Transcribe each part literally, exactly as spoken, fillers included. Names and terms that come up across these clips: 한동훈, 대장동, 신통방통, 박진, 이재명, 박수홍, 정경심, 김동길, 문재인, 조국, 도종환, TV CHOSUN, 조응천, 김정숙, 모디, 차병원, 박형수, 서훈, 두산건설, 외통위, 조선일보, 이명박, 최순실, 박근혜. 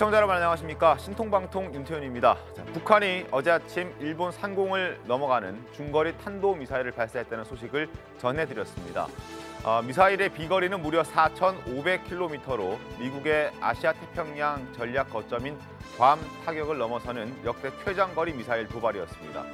시청자 여러분 안녕하십니까. 신통방통 윤태윤입니다. 자, 북한이 어제 아침 일본 상공을 넘어가는 중거리 탄도미사일을 발사했다는 소식을 전해드렸습니다. 어, 미사일의 비거리는 무려 사천오백 킬로미터로 미국의 아시아태평양 전략 거점인 괌 타격을 넘어서는 역대 최장거리 미사일 도발이었습니다.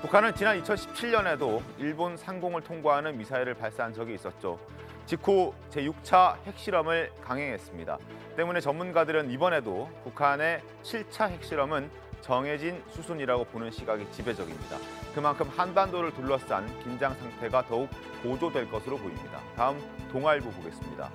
북한은 지난 이천십칠 년에도 일본 상공을 통과하는 미사일을 발사한 적이 있었죠. 직후 제육 차 핵실험을 강행했습니다. 때문에 전문가들은 이번에도 북한의 칠 차 핵실험은 정해진 수순이라고 보는 시각이 지배적입니다. 그만큼 한반도를 둘러싼 긴장 상태가 더욱 고조될 것으로 보입니다. 다음 동아일보 보겠습니다.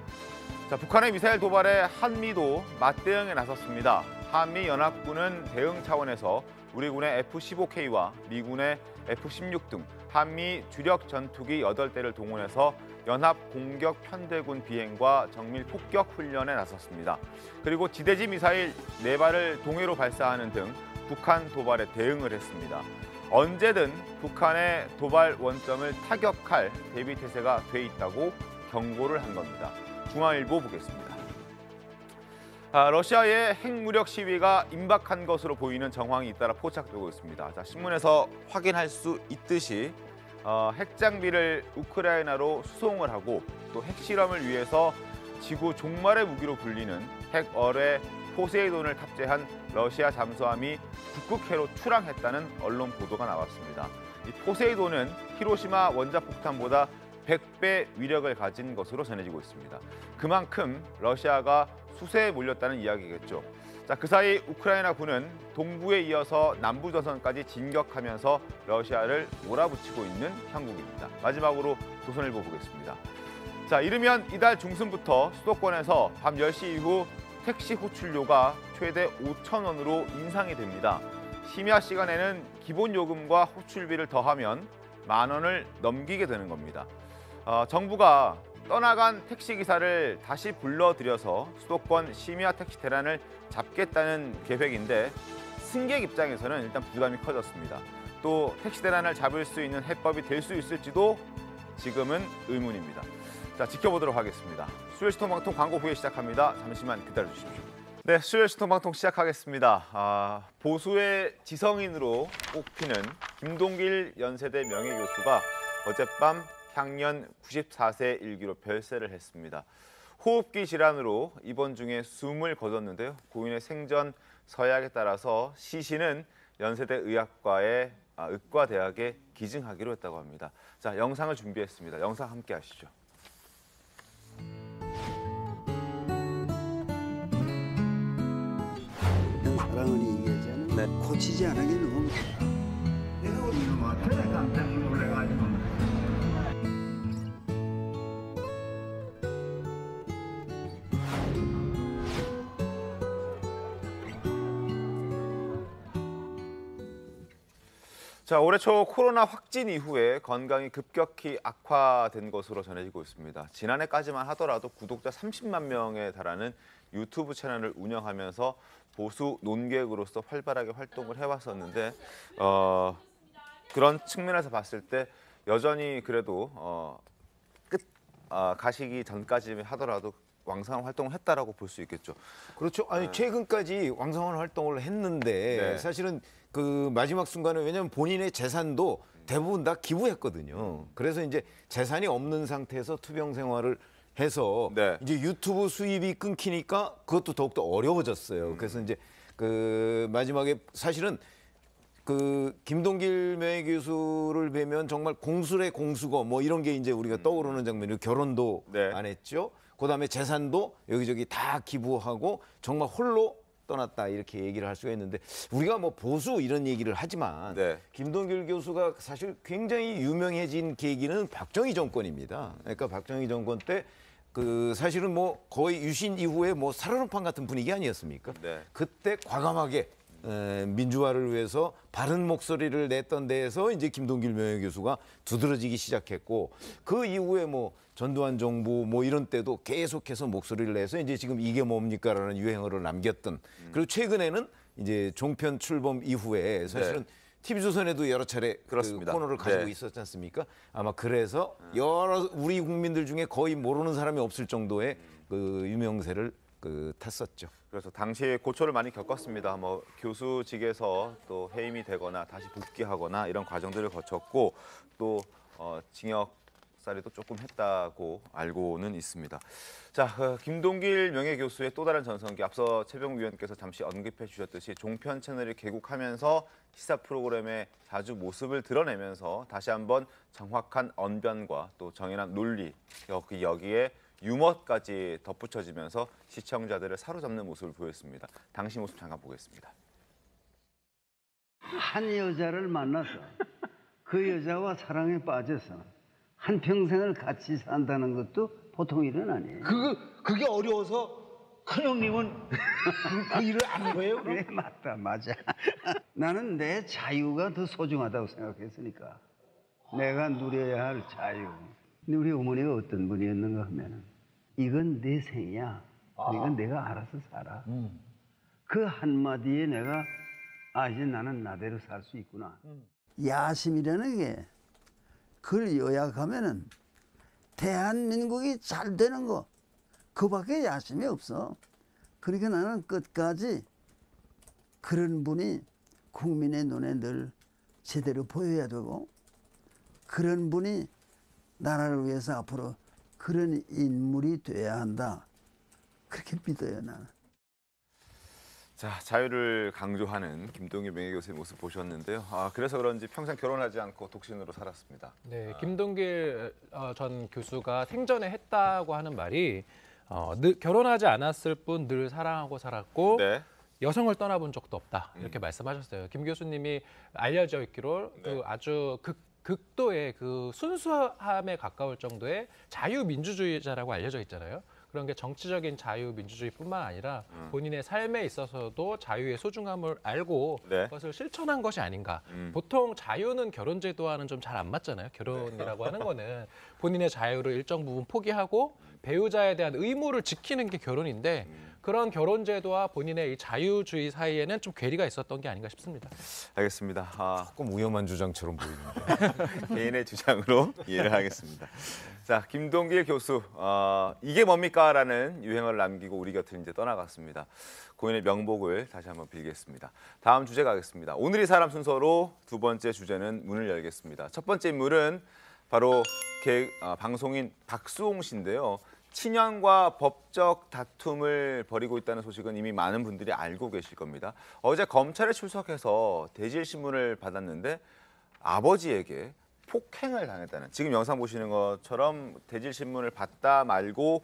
자, 북한의 미사일 도발에 한미도 맞대응에 나섰습니다. 한미연합군은 대응 차원에서 우리 군의 에프 십오 케이와 미군의 에프 십육 등 한미 주력 전투기 여덟 대를 동원해서 연합 공격 편대군 비행과 정밀 폭격 훈련에 나섰습니다. 그리고 지대지 미사일 네 발을 동해로 발사하는 등 북한 도발에 대응을 했습니다. 언제든 북한의 도발 원점을 타격할 대비태세가 돼 있다고 경고를 한 겁니다. 중앙일보 보겠습니다. 자, 러시아의 핵무력 시위가 임박한 것으로 보이는 정황이 잇따라 포착되고 있습니다. 자, 신문에서 확인할 수 있듯이 어, 핵장비를 우크라이나로 수송을 하고 또 핵실험을 위해서 지구 종말의 무기로 불리는 핵어뢰 포세이돈을 탑재한 러시아 잠수함이 북극해로 출항했다는 언론 보도가 나왔습니다. 이 포세이돈은 히로시마 원자폭탄보다 백 배 위력을 가진 것으로 전해지고 있습니다. 그만큼 러시아가 수세에 몰렸다는 이야기겠죠. 자, 그 사이 우크라이나 군은 동부에 이어서 남부 전선까지 진격하면서 러시아를 몰아붙이고 있는 형국입니다. 마지막으로 조선일보 보겠습니다. 자, 이르면 이달 중순부터 수도권에서 밤 열 시 이후 택시 호출료가 최대 오천 원으로 인상이 됩니다. 심야 시간에는 기본 요금과 호출비를 더하면 만 원을 넘기게 되는 겁니다. 어, 정부가 떠나간 택시기사를 다시 불러들여서 수도권 심야 택시 대란을 잡겠다는 계획인데 승객 입장에서는 일단 부담이 커졌습니다. 또 택시 대란을 잡을 수 있는 해법이 될 수 있을지도 지금은 의문입니다. 자, 지켜보도록 하겠습니다. 수요일 신통방통 광고 후에 시작합니다. 잠시만 기다려주십시오. 네, 수요일 신통방통 시작하겠습니다. 아, 보수의 지성인으로 꼽히는 김동길 연세대 명예교수가 어젯밤 향년 구십사 세 일기로 별세를 했습니다. 호흡기 질환으로 입원 중에 숨을 거뒀는데요. 고인의 생전 서약에 따라서 시신은 연세대 의학과의 아, 의과대학에 기증하기로 했다고 합니다. 자, 영상을 준비했습니다. 영상 함께 하시죠. 사랑을 얘기하자면 네. 고치지 않은 게 너무 내가 오늘 마트에 깜짝 놀래가지고 자, 올해 초 코로나 확진 이후에 건강이 급격히 악화된 것으로 전해지고 있습니다. 지난해까지만 하더라도 구독자 삼십만 명에 달하는 유튜브 채널을 운영하면서 보수 논객으로서 활발하게 활동을 해왔었는데 어, 그런 측면에서 봤을 때 여전히 그래도 어, 끝 어, 가시기 전까지 하더라도 왕성한 활동을 했다라고 볼 수 있겠죠. 그렇죠. 아니, 최근까지 왕성한 활동을 했는데 네. 사실은 그 마지막 순간에 왜냐하면 본인의 재산도 대부분 다 기부했거든요. 그래서 이제 재산이 없는 상태에서 투병 생활을 해서 네. 이제 유튜브 수입이 끊기니까 그것도 더욱더 어려워졌어요. 음. 그래서 이제 그 마지막에 사실은 그 김동길 명예교수를 뵈면 정말 공수래 공수거 뭐 이런 게 이제 우리가 떠오르는 장면이고 결혼도 네. 안 했죠. 그다음에 재산도 여기저기 다 기부하고 정말 홀로 떠났다 이렇게 얘기를 할 수가 있는데 우리가 뭐 보수 이런 얘기를 하지만 네. 김동길 교수가 사실 굉장히 유명해진 계기는 박정희 정권입니다. 그러니까 박정희 정권 때 그 사실은 뭐 거의 유신 이후에 뭐 살얼음판 같은 분위기 아니었습니까? 네. 그때 과감하게 민주화를 위해서 바른 목소리를 냈던 데에서 이제 김동길 명예교수가 두드러지기 시작했고 그 이후에 뭐 전두환 정부 뭐 이런 때도 계속해서 목소리를 내서 이제 지금 이게 뭡니까라는 유행어를 남겼던 그리고 최근에는 이제 종편 출범 이후에 사실은 네. 티비조선에도 여러 차례 그렇습니다. 그 코너를 가지고 네. 있었지 않습니까? 아마 그래서 여러 우리 국민들 중에 거의 모르는 사람이 없을 정도의 그 유명세를 그 탔었죠. 그래서 당시에 고초를 많이 겪었습니다. 뭐 교수직에서 또 해임이 되거나 다시 복귀하거나 이런 과정들을 거쳤고 또 어, 징역 살이도 조금 했다고 알고는 있습니다. 자, 김동길 명예교수의 또 다른 전성기, 앞서 최병욱 위원께서 잠시 언급해 주셨듯이 종편 채널이 개국하면서 시사 프로그램의 자주 모습을 드러내면서 다시 한번 정확한 언변과 또 정연한 논리, 여기, 여기에 유머까지 덧붙여지면서 시청자들을 사로잡는 모습을 보였습니다. 당시 모습 잠깐 보겠습니다. 한 여자를 만나서 그 여자와 사랑에 빠져서 한평생을 같이 산다는 것도 보통 일은 아니에요. 그거, 그게 어려워서 큰 형님은 그, 그 일을 안 한 거예요? 그럼? 네, 맞다, 맞아. 나는 내 자유가 더 소중하다고 생각했으니까. 내가 누려야 할 자유. 근데 우리 어머니가 어떤 분이었는가 하면은 이건 내 생이야. 그러니까 아. 내가 알아서 살아. 음. 그 한마디에 내가 아, 이제 나는 나대로 살 수 있구나. 음. 야심이라는 게 그걸 요약하면은 대한민국이 잘 되는 거, 그밖에 야심이 없어. 그러니까 나는 끝까지 그런 분이 국민의 눈에 늘 제대로 보여야 되고, 그런 분이 나라를 위해서 앞으로 그런 인물이 돼야 한다. 그렇게 믿어요, 나는. 자, 자유를 강조하는 김동길 명예교수의 모습 보셨는데요. 아, 그래서 그런지 평생 결혼하지 않고 독신으로 살았습니다. 네, 김동길 어, 전 교수가 생전에 했다고 하는 말이 어, 늘, 결혼하지 않았을 뿐 늘 사랑하고 살았고 네. 여성을 떠나본 적도 없다 이렇게 음. 말씀하셨어요. 김 교수님이 알려져 있기로 네. 그 아주 극 극도의 그 순수함에 가까울 정도의 자유민주주의자라고 알려져 있잖아요. 그런 게 정치적인 자유민주주의뿐만 아니라 음. 본인의 삶에 있어서도 자유의 소중함을 알고 네. 그것을 실천한 것이 아닌가. 음. 보통 자유는 결혼 제도와는 좀 잘 안 맞잖아요. 결혼이라고 네. 하는 거는 본인의 자유를 일정 부분 포기하고 배우자에 대한 의무를 지키는 게 결혼인데 음. 그런 결혼 제도와 본인의 이 자유주의 사이에는 좀 괴리가 있었던 게 아닌가 싶습니다. 알겠습니다. 아, 조금 위험한 주장처럼 보이는데 개인의 주장으로 이해를 하겠습니다. 자, 김동길 교수, 어, 이게 뭡니까라는 유행어를 남기고 우리 곁을 이제 떠나갔습니다. 고인의 명복을 다시 한번 빌겠습니다. 다음 주제 가겠습니다. 오늘 이 사람 순서로 두 번째 주제는 문을 열겠습니다. 첫 번째 인물은 바로 개, 아, 방송인 박수홍 씨인데요. 친형과 법적 다툼을 벌이고 있다는 소식은 이미 많은 분들이 알고 계실 겁니다. 어제 검찰에 출석해서 대질신문을 받았는데 아버지에게 폭행을 당했다는, 지금 영상 보시는 것처럼 대질신문을 받다 말고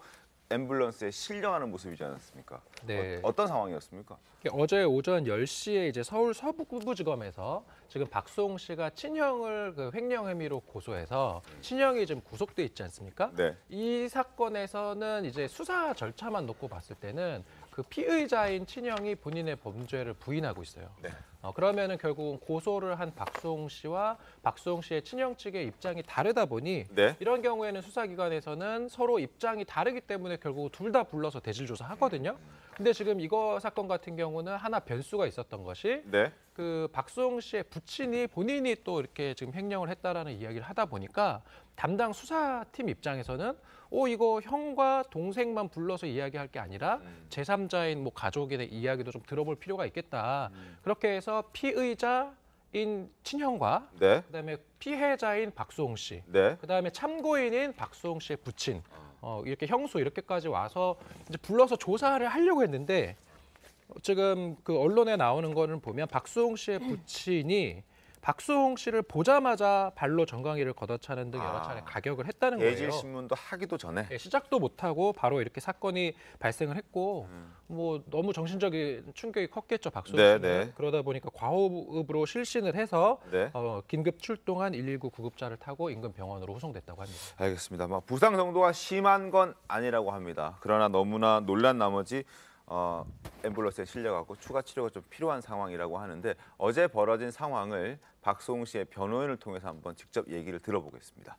앰뷸런스에 실려가는 모습이지 않았습니까? 네. 어, 어떤 상황이었습니까? 어제 오전 열 시에 이제 서울 서부지검에서 지금 박수홍 씨가 친형을 그 횡령 혐의로 고소해서 친형이 지금 구속돼 있지 않습니까? 네. 이 사건에서는 이제 수사 절차만 놓고 봤을 때는 그 피의자인 친형이 본인의 범죄를 부인하고 있어요. 네. 어, 그러면은 결국은 고소를 한 박수홍 씨와 박수홍 씨의 친형 측의 입장이 다르다 보니 네. 이런 경우에는 수사기관에서는 서로 입장이 다르기 때문에 결국 둘 다 불러서 대질 조사하거든요. 근데 지금 이거 사건 같은 경우는 하나 변수가 있었던 것이 네. 그 박수홍 씨의 부친이 본인이 또 이렇게 지금 횡령을 했다라는 이야기를 하다 보니까 담당 수사팀 입장에서는 오, 이거 형과 동생만 불러서 이야기할 게 아니라 음. 제삼자인 뭐 가족의 이야기도 좀 들어볼 필요가 있겠다. 음. 그렇게 해서 피의자인 친형과 네. 그다음에 피해자인 박수홍 씨, 네. 그다음에 참고인인 박수홍 씨의 부친, 어, 이렇게 형수 이렇게까지 와서 이제 불러서 조사를 하려고 했는데 지금 그 언론에 나오는 거는 보면 박수홍 씨의 부친이 박수홍 씨를 보자마자 발로 정강이를 걷어차는 등 여러 차례 가격을 했다는 거예요. 대질신문도 하기도 전에. 네, 시작도 못하고 바로 이렇게 사건이 발생을 했고 음. 뭐 너무 정신적인 충격이 컸겠죠, 박수홍 씨는. 네네. 그러다 보니까 과호흡으로 실신을 해서 네. 어, 긴급 출동한 일일구 구급차를 타고 인근 병원으로 후송됐다고 합니다. 알겠습니다. 막 부상 정도가 심한 건 아니라고 합니다. 그러나 너무나 놀란 나머지 어, 앰뷸런스에 실려가고 추가 치료가 좀 필요한 상황이라고 하는데 어제 벌어진 상황을 박수홍 씨의 변호인을 통해서 한번 직접 얘기를 들어보겠습니다.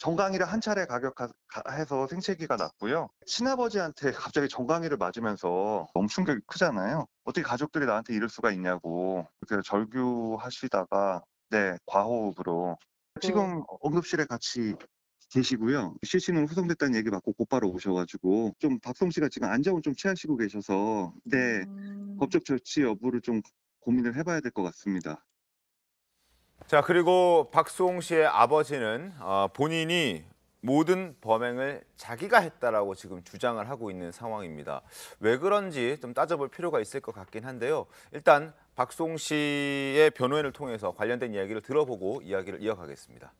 정강이를 한 차례 가격해서 생체기가 났고요. 친아버지한테 갑자기 정강이를 맞으면서 너무 충격이 크잖아요. 어떻게 가족들이 나한테 이럴 수가 있냐고. 그래서 절규하시다가 네 과호흡으로 지금 응급실에 같이 계시고요. 실시간으로 후송됐다는 얘기 받고 곧바로 오셔가지고 좀 박수홍 씨가 지금 안정을 좀 취하시고 계셔서 그때 음... 법적 조치 여부를 좀 고민을 해봐야 될 것 같습니다. 자, 그리고 박수홍 씨의 아버지는 어, 본인이 모든 범행을 자기가 했다라고 지금 주장을 하고 있는 상황입니다. 왜 그런지 좀 따져볼 필요가 있을 것 같긴 한데요. 일단 박수홍 씨의 변호인을 통해서 관련된 이야기를 들어보고 이야기를 이어가겠습니다.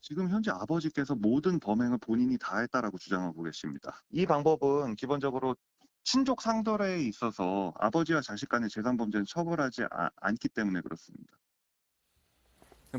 지금 현재 아버지께서 모든 범행을 본인이 다 했다라고 주장하고 계십니다. 이 방법은 기본적으로 친족 상돌에 있어서 아버지와 자식 간의 재산 범죄는 처벌하지 아, 않기 때문에 그렇습니다.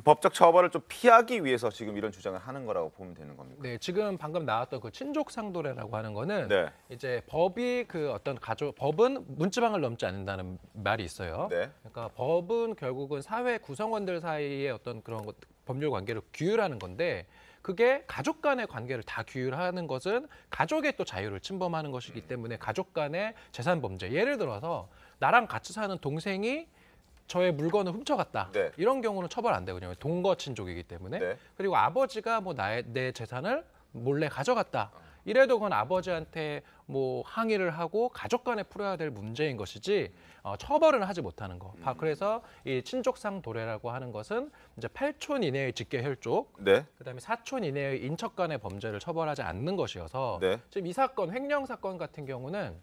법적 처벌을 좀 피하기 위해서 지금 이런 주장을 하는 거라고 보면 되는 겁니까? 네, 지금 방금 나왔던 그 친족 상도례라고 하는 거는 네. 이제 법이 그 어떤 가족 법은 문지방을 넘지 않는다는 말이 있어요. 네. 그러니까 법은 결국은 사회 구성원들 사이의 어떤 그런 것, 법률 관계를 규율하는 건데 그게 가족 간의 관계를 다 규율하는 것은 가족의 또 자유를 침범하는 것이기 때문에 가족 간의 재산 범죄. 예를 들어서 나랑 같이 사는 동생이 저의 물건을 훔쳐갔다. 네. 이런 경우는 처벌 안 되거든요. 동거 친족이기 때문에. 네. 그리고 아버지가 뭐 나의 내 재산을 몰래 가져갔다. 이래도 그건 아버지한테 뭐 항의를 하고 가족 간에 풀어야 될 문제인 것이지 어, 처벌은 하지 못하는 거. 음. 그래서 이 친족상 도례라고 하는 것은 이제 팔 촌 이내의 직계혈족, 네. 그다음에 사 촌 이내의 인척 간의 범죄를 처벌하지 않는 것이어서 네. 지금 이 사건, 횡령 사건 같은 경우는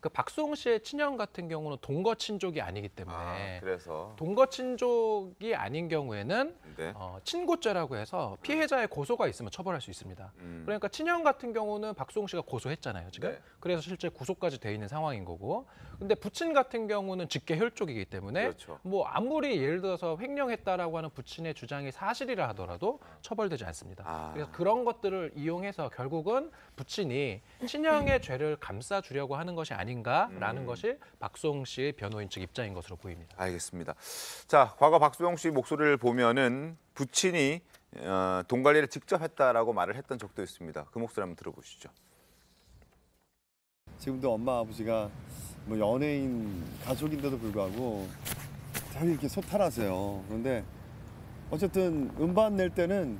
그 박수홍 씨의 친형 같은 경우는 동거 친족이 아니기 때문에 아, 그래서. 동거 친족이 아닌 경우에는 네. 어, 친고죄라고 해서 피해자의 고소가 있으면 처벌할 수 있습니다. 음. 그러니까 친형 같은 경우는 박수홍 씨가 고소했잖아요, 지금. 네. 그래서 실제 구속까지 돼 있는 상황인 거고. 근데 부친 같은 경우는 직계 혈족이기 때문에 그렇죠. 뭐 아무리 예를 들어서 횡령했다라고 하는 부친의 주장이 사실이라 하더라도 처벌되지 않습니다. 아. 그래서 그런 것들을 이용해서 결국은 부친이 친형의 죄를 감싸주려고 하는 것이 아니 인가라는 음. 것이 박수홍 씨의 변호인 측 입장인 것으로 보입니다. 알겠습니다. 자, 과거 박수홍 씨 목소리를 보면은 부친이 어, 돈 관리를 직접 했다라고 말을 했던 적도 있습니다. 그 목소리 한번 들어보시죠. 지금도 엄마 아버지가 뭐 연예인 가족인데도 불구하고 되게 이렇게 소탈하세요. 그런데 어쨌든 음반 낼 때는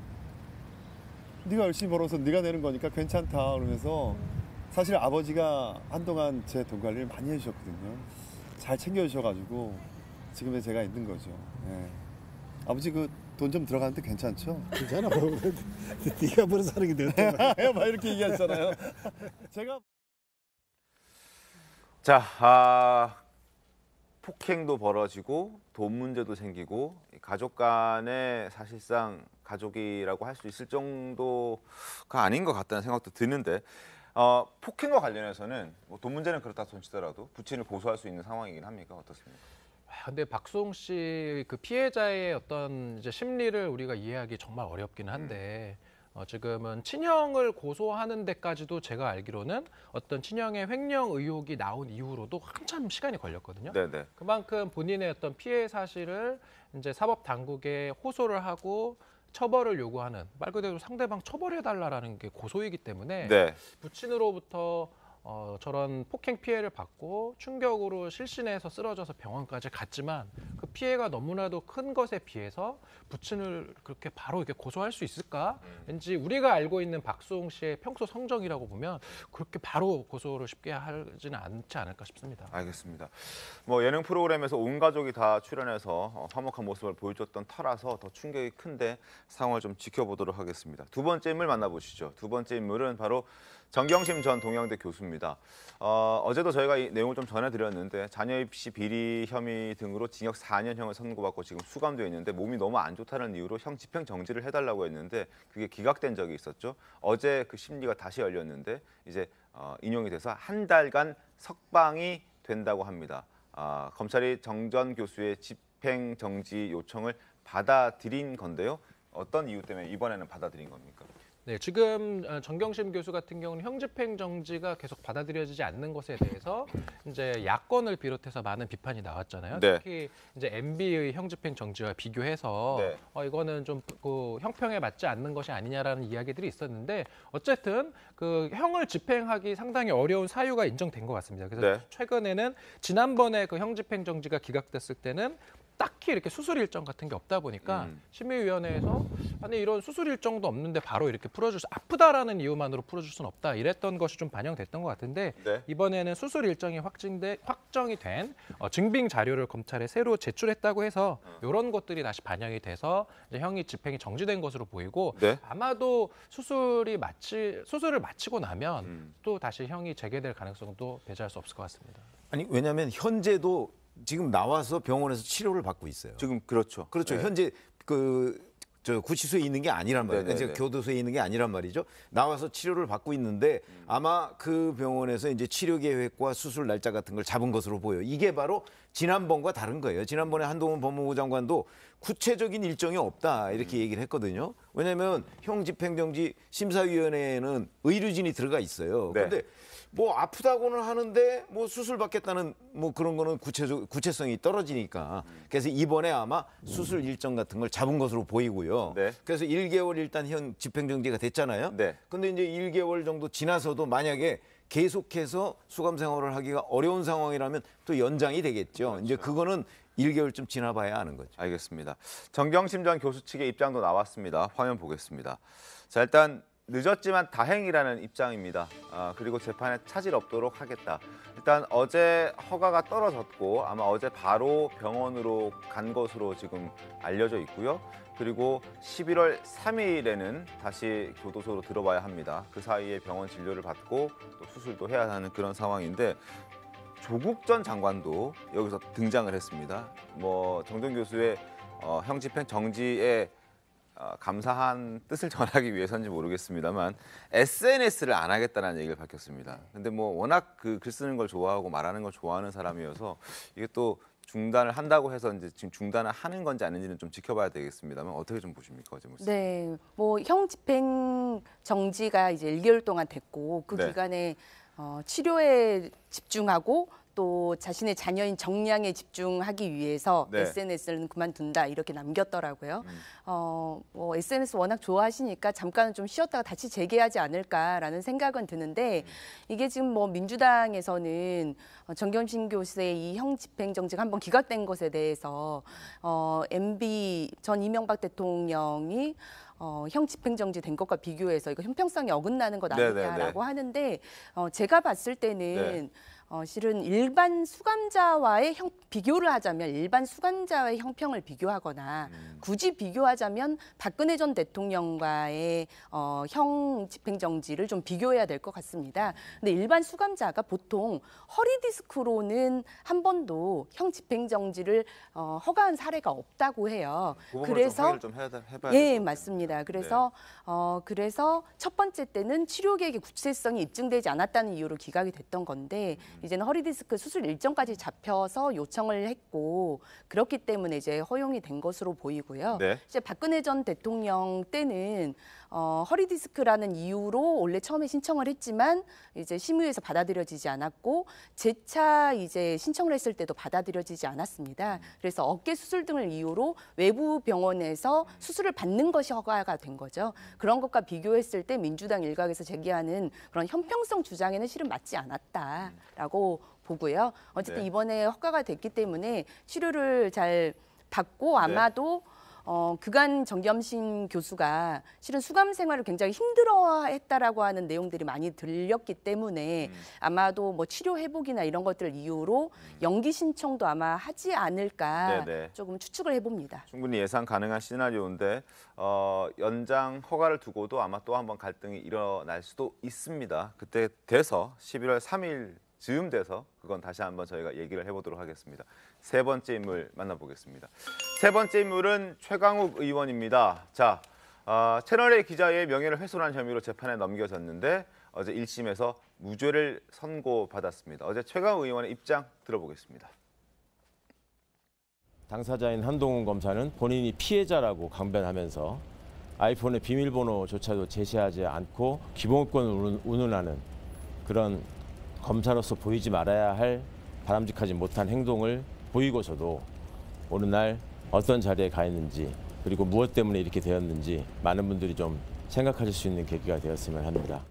네가 열심히 벌어서 네가 내는 거니까 괜찮다 그러면서. 사실 아버지가 한동안 제 돈 관리를 많이 해주셨거든요. 잘 챙겨주셔가지고 지금의 제가 있는 거죠. 네. 아버지 그 돈 좀 들어가는데 괜찮죠? 괜찮아. 네가 벌어서 하는 게 되는 거야. 막 이렇게 얘기하잖아요. 제가 자 아, 폭행도 벌어지고 돈 문제도 생기고 가족 간에 사실상 가족이라고 할 수 있을 정도가 아닌 것 같다는 생각도 드는데. 어, 폭행과 관련해서는 뭐 돈 문제는 그렇다 손치더라도 부친을 고소할 수 있는 상황이긴 합니까? 어떻습니까? 근데 박수홍 씨 그 피해자의 어떤 이제 심리를 우리가 이해하기 정말 어렵긴 한데 음. 어, 지금은 친형을 고소하는 데까지도 제가 알기로는 어떤 친형의 횡령 의혹이 나온 이후로도 한참 시간이 걸렸거든요. 네네. 그만큼 본인의 어떤 피해 사실을 이제 사법 당국에 호소를 하고 처벌을 요구하는 말 그대로 상대방 처벌해달라라는 게 고소이기 때문에 네. 부친으로부터 어, 저런 폭행 피해를 받고 충격으로 실신해서 쓰러져서 병원까지 갔지만 그 피해가 너무나도 큰 것에 비해서 부친을 그렇게 바로 이렇게 고소할 수 있을까? 왠지 우리가 알고 있는 박수홍 씨의 평소 성정이라고 보면 그렇게 바로 고소를 쉽게 하지는 않지 않을까 싶습니다. 알겠습니다. 뭐 예능 프로그램에서 온 가족이 다 출연해서 화목한 모습을 보여줬던 터라서 더 충격이 큰데 상황을 좀 지켜보도록 하겠습니다. 두 번째 인물 만나보시죠. 두 번째 인물은 바로 정경심 전 동양대 교수입니다. 어, 어제도 저희가 이 내용을 좀 전해드렸는데 자녀 입시 비리 혐의 등으로 징역 사 년형을 선고받고 지금 수감되어 있는데 몸이 너무 안 좋다는 이유로 형 집행 정지를 해달라고 했는데 그게 기각된 적이 있었죠. 어제 그 심리가 다시 열렸는데 이제 어, 인용이 돼서 한 달간 석방이 된다고 합니다. 아, 검찰이 정 전 교수의 집행 정지 요청을 받아들인 건데요. 어떤 이유 때문에 이번에는 받아들인 겁니까? 네, 지금 정경심 교수 같은 경우는 형집행 정지가 계속 받아들여지지 않는 것에 대해서 이제 야권을 비롯해서 많은 비판이 나왔잖아요. 네. 특히 이제 엠비의 형집행 정지와 비교해서 네. 어, 이거는 좀 그 형평에 맞지 않는 것이 아니냐라는 이야기들이 있었는데 어쨌든 그 형을 집행하기 상당히 어려운 사유가 인정된 것 같습니다. 그래서 네. 최근에는 지난번에 그 형집행 정지가 기각됐을 때는 딱히 이렇게 수술 일정 같은 게 없다 보니까 음. 심의위원회에서 아니 이런 수술 일정도 없는데 바로 이렇게 풀어줄 수 아프다라는 이유만으로 풀어줄 수는 없다 이랬던 것이 좀 반영됐던 것 같은데 네. 이번에는 수술 일정이 확진돼 확정이 된 어, 증빙 자료를 검찰에 새로 제출했다고 해서 이런 것들이 다시 반영이 돼서 이제 형이 집행이 정지된 것으로 보이고 네. 아마도 수술이 마치 수술을 마치고 나면 음. 또 다시 형이 재개될 가능성도 배제할 수 없을 것 같습니다. 아니 왜냐하면 현재도 지금 나와서 병원에서 치료를 받고 있어요. 지금 그렇죠. 그렇죠. 네. 현재 그 저 구치소에 있는 게 아니란 말이에요. 이제 교도소에 있는 게 아니란 말이죠. 나와서 치료를 받고 있는데 음. 아마 그 병원에서 이제 치료 계획과 수술 날짜 같은 걸 잡은 것으로 보여요. 이게 바로 지난번과 다른 거예요. 지난번에 한동훈 법무부 장관도 구체적인 일정이 없다 이렇게 얘기를 했거든요. 왜냐하면 형 집행정지 심사위원회에는 의료진이 들어가 있어요. 네. 근데 뭐 아프다고는 하는데 뭐 수술 받겠다는 뭐 그런 거는 구체적 구체성이 떨어지니까 그래서 이번에 아마 수술 일정 같은 걸 잡은 것으로 보이고요. 네. 그래서 일 개월 일단 현 집행정지가 됐잖아요. 네. 근데 이제 일 개월 정도 지나서도 만약에 계속해서 수감 생활을 하기가 어려운 상황이라면 또 연장이 되겠죠. 그렇죠. 이제 그거는 일 개월쯤 지나봐야 아는 거죠. 알겠습니다. 정경심 전 교수 측의 입장도 나왔습니다. 화면 보겠습니다. 자, 일단 늦었지만 다행이라는 입장입니다. 아, 그리고 재판에 차질 없도록 하겠다. 일단 어제 허가가 떨어졌고 아마 어제 바로 병원으로 간 것으로 지금 알려져 있고요. 그리고 십일월 삼일에는 다시 교도소로 들어와야 합니다. 그 사이에 병원 진료를 받고 또 수술도 해야 하는 그런 상황인데 조국 전 장관도 여기서 등장을 했습니다. 뭐 정전 교수의 어, 형 집행 정지에 어, 감사한 뜻을 전하기 위해서인지 모르겠습니다만 에스엔에스를 안 하겠다는 얘기를 밝혔습니다. 근데 뭐 워낙 그 글 쓰는 걸 좋아하고 말하는 걸 좋아하는 사람이어서 이게 또 중단을 한다고 해서 이제 지금 중단을 하는 건지 아닌지는 좀 지켜봐야 되겠습니다만 어떻게 좀 보십니까, 어제 모습? 네, 뭐 형 집행 정지가 이제 일 개월 동안 됐고 그 네. 기간에 어, 치료에 집중하고 또 자신의 자녀인 정량에 집중하기 위해서 네. 에스엔에스는 그만둔다 이렇게 남겼더라고요. 음. 어, 뭐 에스엔에스 워낙 좋아하시니까 잠깐은 좀 쉬었다가 다시 재개하지 않을까라는 생각은 드는데 음. 이게 지금 뭐 민주당에서는 정경심 교수의 이 형 집행정지가 한번 기각된 것에 대해서 어, 엠비 전 이명박 대통령이 어, 형 집행정지 된 것과 비교해서 이거 형평성이 어긋나는 것 아니냐라고 하는데 어, 제가 봤을 때는 네. 어, 실은 일반 수감자와의 형, 비교를 하자면 일반 수감자와의 형평을 비교하거나 음. 굳이 비교하자면 박근혜 전 대통령과의 어, 형 집행정지를 좀 비교해야 될 것 같습니다. 근데 일반 수감자가 보통 허리디스크로는 한 번도 형 집행정지를 어, 허가한 사례가 없다고 해요. 그 그래서 좀 해야, 해봐야 예, 맞습니다. 그래서 네. 어, 그래서 첫 번째 때는 치료 계획의 구체성이 입증되지 않았다는 이유로 기각이 됐던 건데 음. 이제는 허리디스크 수술 일정까지 잡혀서 요청을 했고 그렇기 때문에 이제 허용이 된 것으로 보이고요. 네. 이제 박근혜 전 대통령 때는 어, 허리디스크라는 이유로 원래 처음에 신청을 했지만 이제 심의에서 받아들여지지 않았고 재차 이제 신청을 했을 때도 받아들여지지 않았습니다. 그래서 어깨 수술 등을 이유로 외부 병원에서 수술을 받는 것이 허가가 된 거죠. 그런 것과 비교했을 때 민주당 일각에서 제기하는 그런 형평성 주장에는 실은 맞지 않았다라고 보고요. 어쨌든 네. 이번에 허가가 됐기 때문에 치료를 잘 받고 아마도 네. 어, 그간 정겸심 교수가 실은 수감 생활을 굉장히 힘들어했다라고 하는 내용들이 많이 들렸기 때문에 음. 아마도 뭐 치료 회복이나 이런 것들 이유로 연기 신청도 아마 하지 않을까 네네. 조금 추측을 해봅니다. 충분히 예상 가능한 시나리오인데 어, 연장 허가를 두고도 아마 또 한 번 갈등이 일어날 수도 있습니다. 그때 돼서 십일월 삼일 즈음 돼서 그건 다시 한번 저희가 얘기를 해보도록 하겠습니다. 세 번째 인물 만나보겠습니다. 세 번째 인물은 최강욱 의원입니다. 자, 어, 채널A 기자의 명예를 훼손한 혐의로 재판에 넘겨졌는데 어제 일 심에서 무죄를 선고받았습니다. 어제 최강욱 의원의 입장 들어보겠습니다. 당사자인 한동훈 검사는 본인이 피해자라고 강변하면서 아이폰의 비밀번호조차도 제시하지 않고 기본권을 운운하는 그런 검사로서 보이지 말아야 할 바람직하지 못한 행동을 보이고서도 어느 날 어떤 자리에 가 있는지 그리고 무엇 때문에 이렇게 되었는지 많은 분들이 좀 생각하실 수 있는 계기가 되었으면 합니다.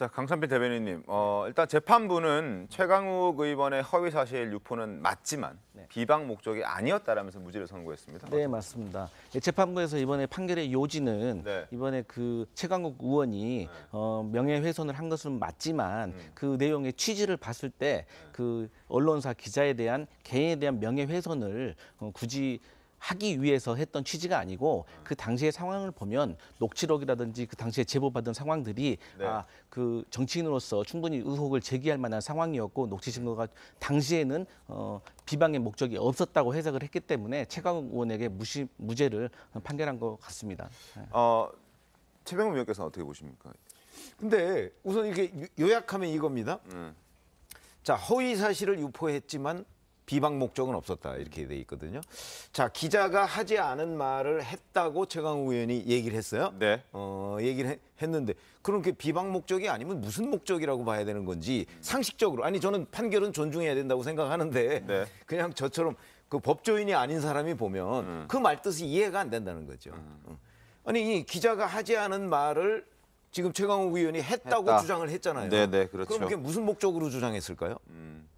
자, 강찬필 대변인님, 어, 일단 재판부는 최강욱 의원의 허위 사실 유포는 맞지만 네. 비방 목적이 아니었다라면서 무죄를 선고했습니다. 네, 맞죠? 맞습니다. 재판부에서 이번에 판결의 요지는 네. 이번에 그 최강욱 의원이 네. 어, 명예훼손을 한 것은 맞지만 음. 그 내용의 취지를 봤을 때 그 언론사 기자에 대한 개인에 대한 명예훼손을 어, 굳이 하기 위해서 했던 취지가 아니고 그 당시의 상황을 보면 녹취록이라든지 그 당시에 제보받은 상황들이 네. 아, 그 정치인으로서 충분히 의혹을 제기할 만한 상황이었고 녹취 증거가 당시에는 어, 비방의 목적이 없었다고 해석을 했기 때문에 최강욱 의원에게 무시, 무죄를 판결한 것 같습니다. 어, 최병욱 의원께서는 어떻게 보십니까? 근데 우선 이렇게 요약하면 이겁니다. 음. 자, 허위 사실을 유포했지만 비방 목적은 없었다 이렇게 돼 있거든요. 자, 기자가 하지 않은 말을 했다고 최강욱 의원이 얘기를 했어요. 네. 어, 얘기를 해, 했는데 그럼 그 비방 목적이 아니면 무슨 목적이라고 봐야 되는 건지 상식적으로 아니 저는 판결은 존중해야 된다고 생각하는데 네. 그냥 저처럼 그 법조인이 아닌 사람이 보면 음. 그 말뜻이 이해가 안 된다는 거죠. 음. 아니 이 기자가 하지 않은 말을 지금 최강욱 의원이 했다고 했다. 주장을 했잖아요. 네, 네, 그렇죠. 그럼 그게 무슨 목적으로 주장했을까요? 음.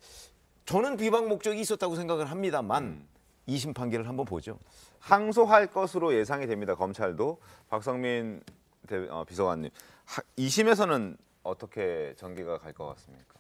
저는 비방 목적이 있었다고 생각을 합니다만 음. 이심 판결을 한번 보죠. 항소할 것으로 예상이 됩니다. 검찰도. 박성민 대, 어, 비서관님, 하, 이심에서는 어떻게 전개가 갈 것 같습니까?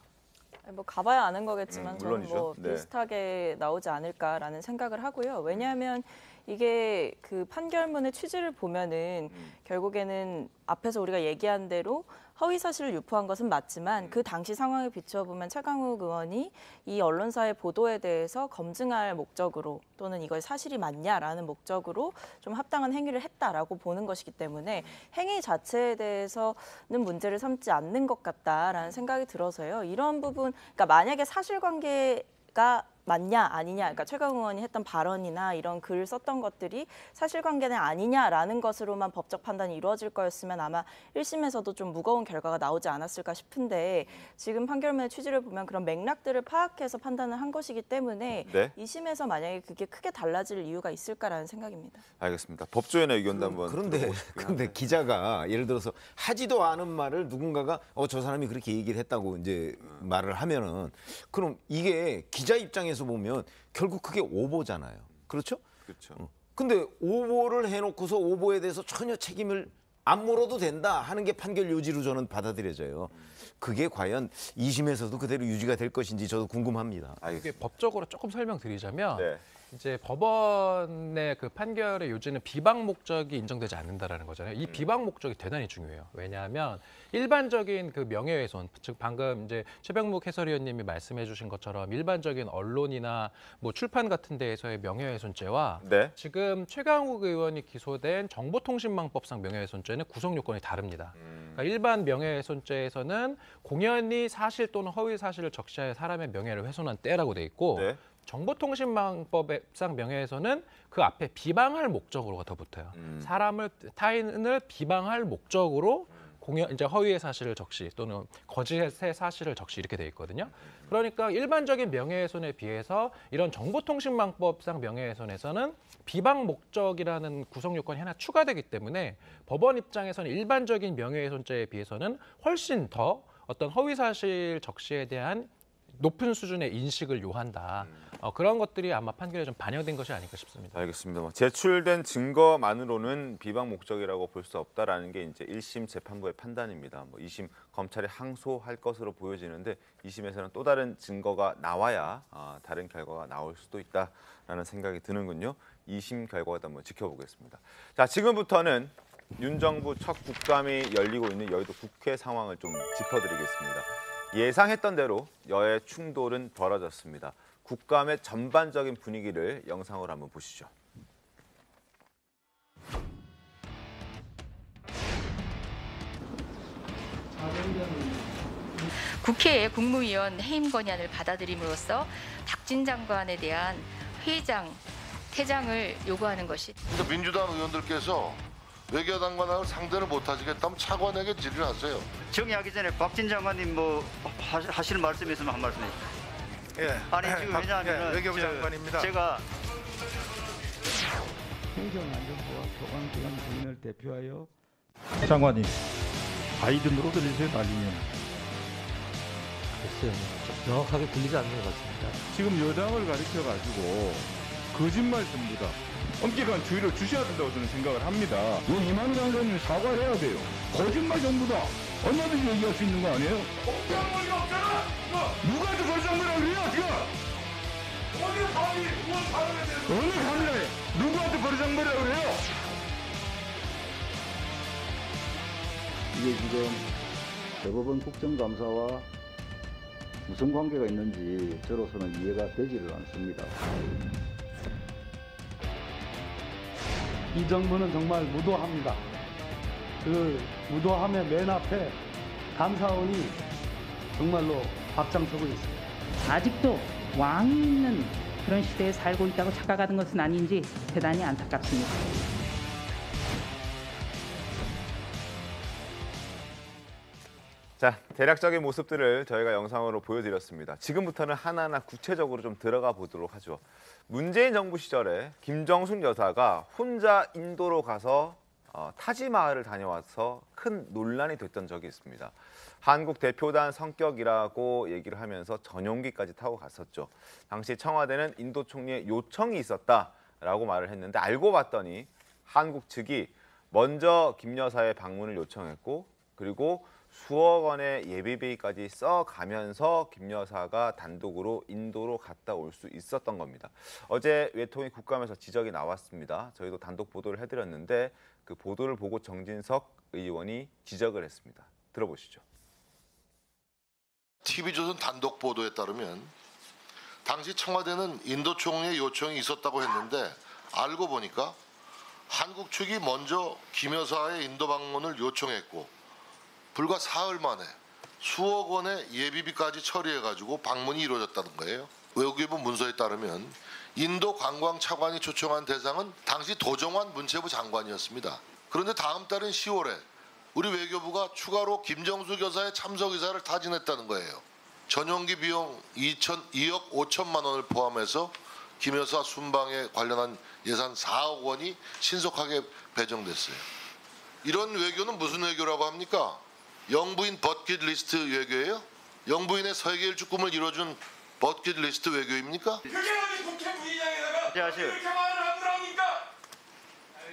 뭐 가봐야 아는 거겠지만 음, 저는 뭐 네. 비슷하게 나오지 않을까라는 생각을 하고요. 왜냐하면 이게 그 판결문의 취지를 보면은 음. 결국에는 앞에서 우리가 얘기한 대로 허위 사실을 유포한 것은 맞지만 그 당시 상황에 비춰보면 차강욱 의원이 이 언론사의 보도에 대해서 검증할 목적으로 또는 이걸 사실이 맞냐라는 목적으로 좀 합당한 행위를 했다라고 보는 것이기 때문에 행위 자체에 대해서는 문제를 삼지 않는 것 같다라는 생각이 들어서요. 이런 부분, 그러니까 만약에 사실관계가 맞냐 아니냐, 그러니까 최강욱 의원이 했던 발언이나 이런 글을 썼던 것들이 사실관계는 아니냐라는 것으로만 법적 판단이 이루어질 거였으면 아마 일심에서도 좀 무거운 결과가 나오지 않았을까 싶은데 지금 판결문의 취지를 보면 그런 맥락들을 파악해서 판단을 한 것이기 때문에 네? 이심에서 만약에 그게 크게 달라질 이유가 있을까라는 생각입니다. 알겠습니다. 법조인의 의견도 한번 그런데 그런데 기자가 예를 들어서 하지도 않은 말을 누군가가 어, 저 사람이 그렇게 얘기를 했다고 이제 말을 하면은 그럼 이게 기자 입장에 에서 보면 결국 그게 오보잖아요. 그렇죠? 그렇죠. 근데 오보를 해놓고서 오보에 대해서 전혀 책임을 안 물어도 된다 하는 게 판결 요지로 저는 받아들여져요. 그게 과연 이심에서도 그대로 유지가 될 것인지 저도 궁금합니다. 이게 법적으로 조금 설명드리자면 네. 이제 법원의 그 판결의 요지는 비방 목적이 인정되지 않는다라는 거잖아요. 이 비방 목적이 대단히 중요해요. 왜냐하면 일반적인 그 명예훼손, 즉 방금 이제 최병묵 해설위원님이 말씀해주신 것처럼 일반적인 언론이나 뭐 출판 같은 데에서의 명예훼손죄와 네. 지금 최강욱 의원이 기소된 정보통신망법상 명예훼손죄는 구성 요건이 다릅니다. 그러니까 일반 명예훼손죄에서는 공연히 사실 또는 허위 사실을 적시하여 사람의 명예를 훼손한 때라고 돼 있고. 네. 정보통신망법상 명예훼손은 그 앞에 비방할 목적으로가 더 붙어요. 음. 사람을 타인을 비방할 목적으로 공연 이제 허위의 사실을 적시 또는 거짓의 사실을 적시 이렇게 돼 있거든요. 그러니까 일반적인 명예훼손에 비해서 이런 정보통신망법상 명예훼손에서는 비방 목적이라는 구성 요건이 하나 추가되기 때문에 법원 입장에서는 일반적인 명예훼손죄에 비해서는 훨씬 더 어떤 허위 사실 적시에 대한 높은 수준의 인식을 요한다. 어, 그런 것들이 아마 판결에 좀 반영된 것이 아닐까 싶습니다. 알겠습니다. 제출된 증거만으로는 비방 목적이라고 볼 수 없다라는 게 이제 일심 재판부의 판단입니다. 뭐 이심 검찰이 항소할 것으로 보여지는데 이심에서는 또 다른 증거가 나와야 아, 다른 결과가 나올 수도 있다라는 생각이 드는군요. 이심 결과도 한번 지켜보겠습니다. 자, 지금부터는 윤 정부 첫 국감이 열리고 있는 여의도 국회 상황을 좀 짚어드리겠습니다. 예상했던 대로 여야 충돌은 벌어졌습니다. 국감의 전반적인 분위기를 영상으로 한번 보시죠. 국회의 국무위원 해임 건의안을 받아들임으로써 박진 장관에 대한 회의장, 퇴장을 요구하는 것이. 근데 민주당 의원들께서 외교장관하고 상대를 못하시겠다면 차관에게 질의하세요. 정리하기 전에 박진 장관님 뭐 하시는 말씀이 있으면 한 말씀 해주세요. 예. 아니 지금 왜냐하면 예, 외교부 장관입니다. 제가 행정안전부와 교관기관 부인을 대표하여 장관님 바이든으로 들리세요? 아니면? 글쎄요. 명확하게 들리지 않는 것 같습니다. 지금 여당을 가리켜가지고 거짓말 전부다. 엄격한 주의를 주셔야 된다고 저는 생각을 합니다. 이 이만 장관님 사과를 해야 돼요. 거짓말 전부다. 얼마든지 얘기할 수 있는 거 아니에요? 공개한 거리가 없잖아! 누가 해도 결정문이라고 그래요, 지금! 어느 감이, 어느 감이라고 그래요? 어느 감이라고 누구한테 결정문이라고 그래요? 이게 지금 대법원 국정감사와 무슨 관계가 있는지 저로서는 이해가 되지를 않습니다. 이 정부는 정말 무도합니다. 그 무도함의 맨 앞에 감사원이 정말로 앞장서고 있습니다. 아직도 왕이 있는 그런 시대에 살고 있다고 착각하는 것은 아닌지 대단히 안타깝습니다. 자, 대략적인 모습들을 저희가 영상으로 보여드렸습니다. 지금부터는 하나하나 구체적으로 좀 들어가 보도록 하죠. 문재인 정부 시절에 김정숙 여사가 혼자 인도로 가서 어, 타지마할을 다녀와서 큰 논란이 됐던 적이 있습니다. 한국 대표단 성격이라고 얘기를 하면서 전용기까지 타고 갔었죠. 당시 청와대는 인도 총리의 요청이 있었다라고 말을 했는데 알고 봤더니 한국 측이 먼저 김 여사의 방문을 요청했고 그리고 수억 원의 예비비까지 써가면서 김 여사가 단독으로 인도로 갔다 올 수 있었던 겁니다. 어제 외통위 국감에서 지적이 나왔습니다. 저희도 단독 보도를 해드렸는데 그 보도를 보고 정진석 의원이 지적을 했습니다. 들어보시죠. 티비조선 단독 보도에 따르면 당시 청와대는 인도 총리의 요청이 있었다고 했는데 알고 보니까 한국 측이 먼저 김 여사의 인도 방문을 요청했고 불과 사흘 만에 수억 원의 예비비까지 처리해가지고 방문이 이루어졌다는 거예요. 외교부 문서에 따르면 인도 관광 차관이 초청한 대상은 당시 도종환 문체부 장관이었습니다. 그런데 다음 달인 시월에 우리 외교부가 추가로 김정숙 여사의 참석 의사를 타진했다는 거예요. 전용기 비용 이천억 오천만 원을 포함해서 김 여사 순방에 관련한 예산 사억 원이 신속하게 배정됐어요. 이런 외교는 무슨 외교라고 합니까? 영부인 버킷리스트 외교예요? 영부인의 세계일 축구를 이뤄준 버킷리스트 외교입니까? 그게 어디 국회 부의장에다가 그렇게 말을 하더랍니까?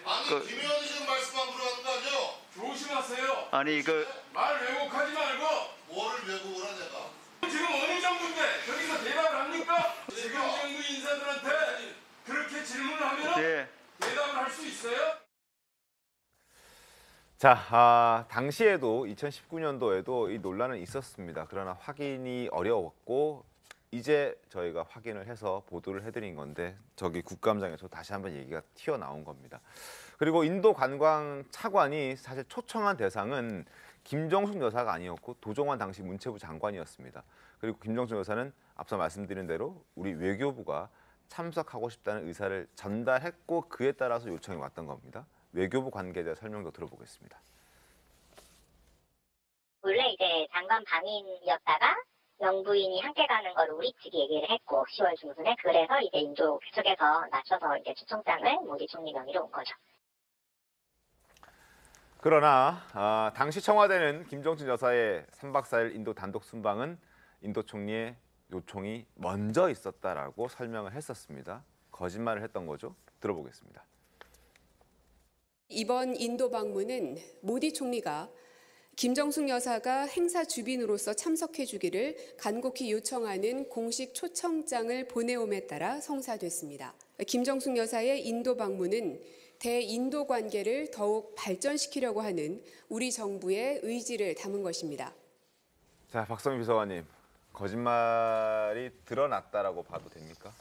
아니, 그... 김 의원이 지금 말씀만 들어가는 거 아니죠? 조심하세요. 아니, 그... 말 왜곡하지 말고 뭐를 왜곡을 하냐가? 지금 어느 정부인데 여기서 대답을 합니까? 지금 정부 인사들한테 그렇게 질문을 하면 네. 대답을 할 수 있어요? 자, 아, 당시에도 이천십구 년도에도 이 논란은 있었습니다. 그러나 확인이 어려웠고 이제 저희가 확인을 해서 보도를 해드린 건데 저기 국감장에서 다시 한번 얘기가 튀어나온 겁니다. 그리고 인도 관광 차관이 사실 초청한 대상은 김정숙 여사가 아니었고 도종환 당시 문체부 장관이었습니다. 그리고 김정숙 여사는 앞서 말씀드린 대로 우리 외교부가 참석하고 싶다는 의사를 전달했고 그에 따라서 요청이 왔던 겁니다. 외교부 관계자 설명도 들어보겠습니다. 원래 이제 장관 방인이었다가 영부인이 함께 가는 걸 우리 측이 얘기를 했고 시월 중순에 그래서 이제 인도 그쪽에서 낮춰서 이제 초청장을 모디 총리 명의로 온 거죠. 그러나 아, 당시 청와대는 김정숙 여사의 삼박 사일 인도 단독 순방은 인도 총리의 요청이 먼저 있었다라고 설명을 했었습니다. 거짓말을 했던 거죠. 들어보겠습니다. 이번 인도 방문은 모디 총리가 김정숙 여사가 행사 주빈으로서 참석해주기를 간곡히 요청하는 공식 초청장을 보내옴에 따라 성사됐습니다. 김정숙 여사의 인도 방문은 대인도 관계를 더욱 발전시키려고 하는 우리 정부의 의지를 담은 것입니다. 자, 박성희 비서관님, 거짓말이 드러났다라고 봐도 됩니까?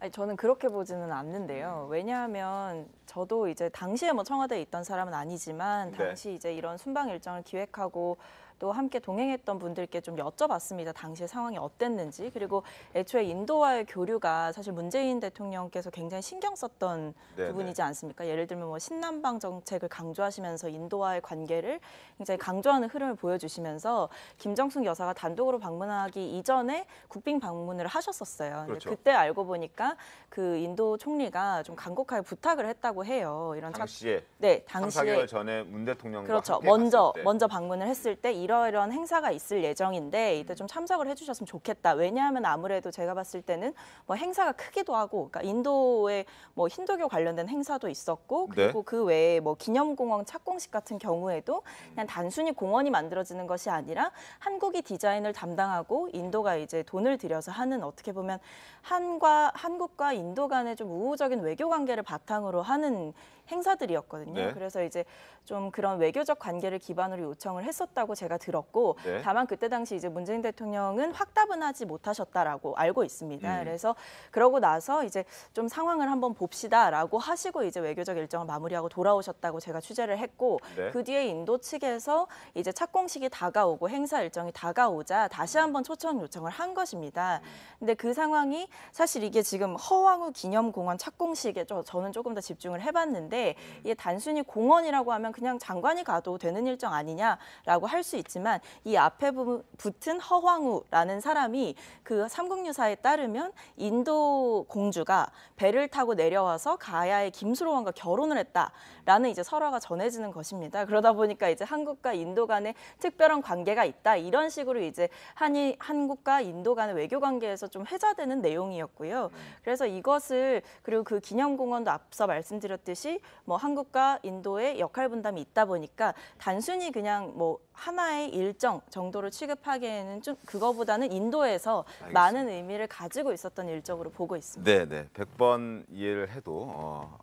아니, 저는 그렇게 보지는 않는데요. 왜냐하면 저도 이제 당시에 뭐 청와대에 있던 사람은 아니지만 당시 네. 이제 이런 순방 일정을 기획하고 또 함께 동행했던 분들께 좀 여쭤봤습니다. 당시의 상황이 어땠는지. 그리고 애초에 인도와의 교류가 사실 문재인 대통령께서 굉장히 신경 썼던 네네. 부분이지 않습니까? 예를 들면 뭐 신남방 정책을 강조하시면서 인도와의 관계를 굉장히 강조하는 흐름을 보여주시면서 김정숙 여사가 단독으로 방문하기 이전에 국빈 방문을 하셨었어요. 그렇죠. 그때 알고 보니까 그 인도 총리가 좀 간곡하게 부탁을 했다고 해요. 이런 당시에 네, 당시에 삼, 사 개월 전에 문 대통령과 그렇죠. 함께 먼저 먼저 방문을 했을 때 이러이러한 행사가 있을 예정인데 이때 좀 참석을 해주셨으면 좋겠다. 왜냐하면 아무래도 제가 봤을 때는 뭐 행사가 크기도 하고, 그러니까 인도의 뭐 힌두교 관련된 행사도 있었고, 그리고 네. 그 외에 뭐 기념공원 착공식 같은 경우에도 그냥 단순히 공원이 만들어지는 것이 아니라 한국이 디자인을 담당하고 인도가 이제 돈을 들여서 하는 어떻게 보면 한과 한국과 인도 간의 좀 우호적인 외교 관계를 바탕으로 하는 행사들이었거든요. 네. 그래서 이제 좀 그런 외교적 관계를 기반으로 요청을 했었다고 제가 들었고 네. 다만 그때 당시 이제 문재인 대통령은 확답은 하지 못하셨다라고 알고 있습니다. 음. 그래서 그러고 나서 이제 좀 상황을 한번 봅시다라고 하시고 이제 외교적 일정을 마무리하고 돌아오셨다고 제가 취재를 했고 네. 그 뒤에 인도 측에서 이제 착공식이 다가오고 행사 일정이 다가오자 다시 한번 초청 요청을 한 것입니다. 음. 근데 그 상황이 사실 이게 지금 허황우 기념공원 착공식에 저는 조금 더 집중을 해봤는데 이게 단순히 공원이라고 하면 그냥 장관이 가도 되는 일정 아니냐라고 할 수 있지만 이 앞에 붙은 허황우라는 사람이 그 삼국유사에 따르면 인도 공주가 배를 타고 내려와서 가야의 김수로왕과 결혼을 했다라는 이제 설화가 전해지는 것입니다. 그러다 보니까 이제 한국과 인도 간에 특별한 관계가 있다 이런 식으로 이제 한이 한국과 인도 간의 외교 관계에서 좀 회자되는 내용이었고요. 그래서 이것을 그리고 그 기념공원도 앞서 말씀드렸듯이 뭐 한국과 인도의 역할 분담이 있다 보니까 단순히 그냥 뭐 하나의 일정 정도로 취급하기에는 좀 그거보다는 인도에서 알겠습니다. 많은 의미를 가지고 있었던 일정으로 보고 있습니다. 네, 네. 백 번 이해를 해도 어,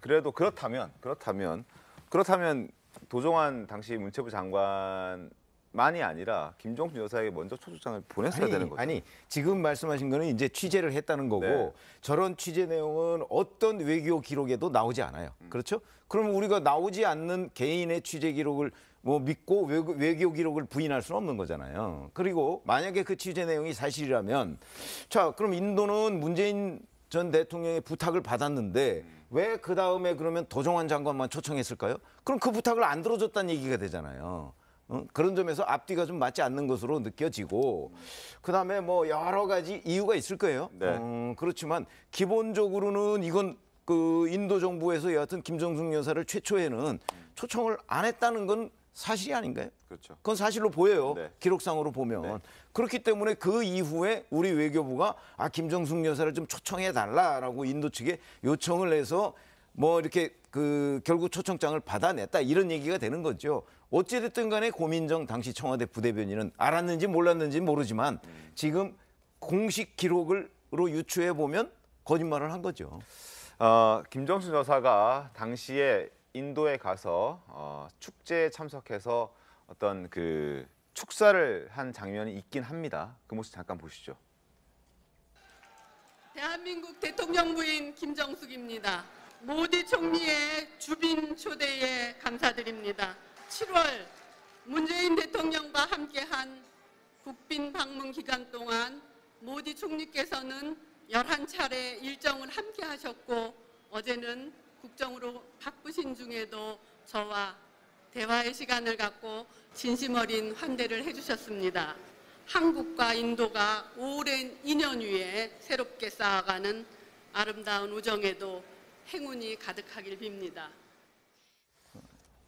그래도 그렇다면 그렇다면 그렇다면 도종환 당시 문체부 장관 만이 아니라 김종숙 여사에게 먼저 초청장을 보냈어야 아니, 되는 거죠. 아니, 지금 말씀하신 거는 이제 취재를 했다는 거고 네. 저런 취재 내용은 어떤 외교 기록에도 나오지 않아요. 음. 그렇죠? 그러면 우리가 나오지 않는 개인의 취재 기록을 뭐 믿고 외교, 외교 기록을 부인할 수는 없는 거잖아요. 그리고 만약에 그 취재 내용이 사실이라면 자, 그럼 인도는 문재인 전 대통령의 부탁을 받았는데 음. 왜 그다음에 그러면 도종환 장관만 초청했을까요? 그럼 그 부탁을 안 들어줬다는 얘기가 되잖아요. 그런 점에서 앞뒤가 좀 맞지 않는 것으로 느껴지고 그다음에 뭐 여러 가지 이유가 있을 거예요. 네. 음, 그렇지만 기본적으로는 이건 그 인도 정부에서 여하튼 김정숙 여사를 최초에는 초청을 안 했다는 건 사실이 아닌가요? 그렇죠. 그건 사실로 보여요. 네. 기록상으로 보면. 네. 그렇기 때문에 그 이후에 우리 외교부가 아 김정숙 여사를 좀 초청해달라라고 인도 측에 요청을 해서 뭐 이렇게 그 결국 초청장을 받아냈다 이런 얘기가 되는 거죠. 어찌됐든 간에 고민정 당시 청와대 부대변인은 알았는지 몰랐는지 모르지만 지금 공식 기록으로 유추해 보면 거짓말을 한 거죠. 어, 김정숙 여사가 당시에 인도에 가서 어, 축제에 참석해서 어떤 그 축사를 한 장면이 있긴 합니다. 그 모습 잠깐 보시죠. 대한민국 대통령 부인 김정숙입니다. 모디 총리의 주빈 초대에 감사드립니다. 칠월 문재인 대통령과 함께한 국빈 방문 기간 동안 모디 총리께서는 열한 차례 일정을 함께 하셨고 어제는 국정으로 바쁘신 중에도 저와 대화의 시간을 갖고 진심 어린 환대를 해주셨습니다. 한국과 인도가 오랜 인연 위에 새롭게 쌓아가는 아름다운 우정에도 행운이 가득하길 빕니다.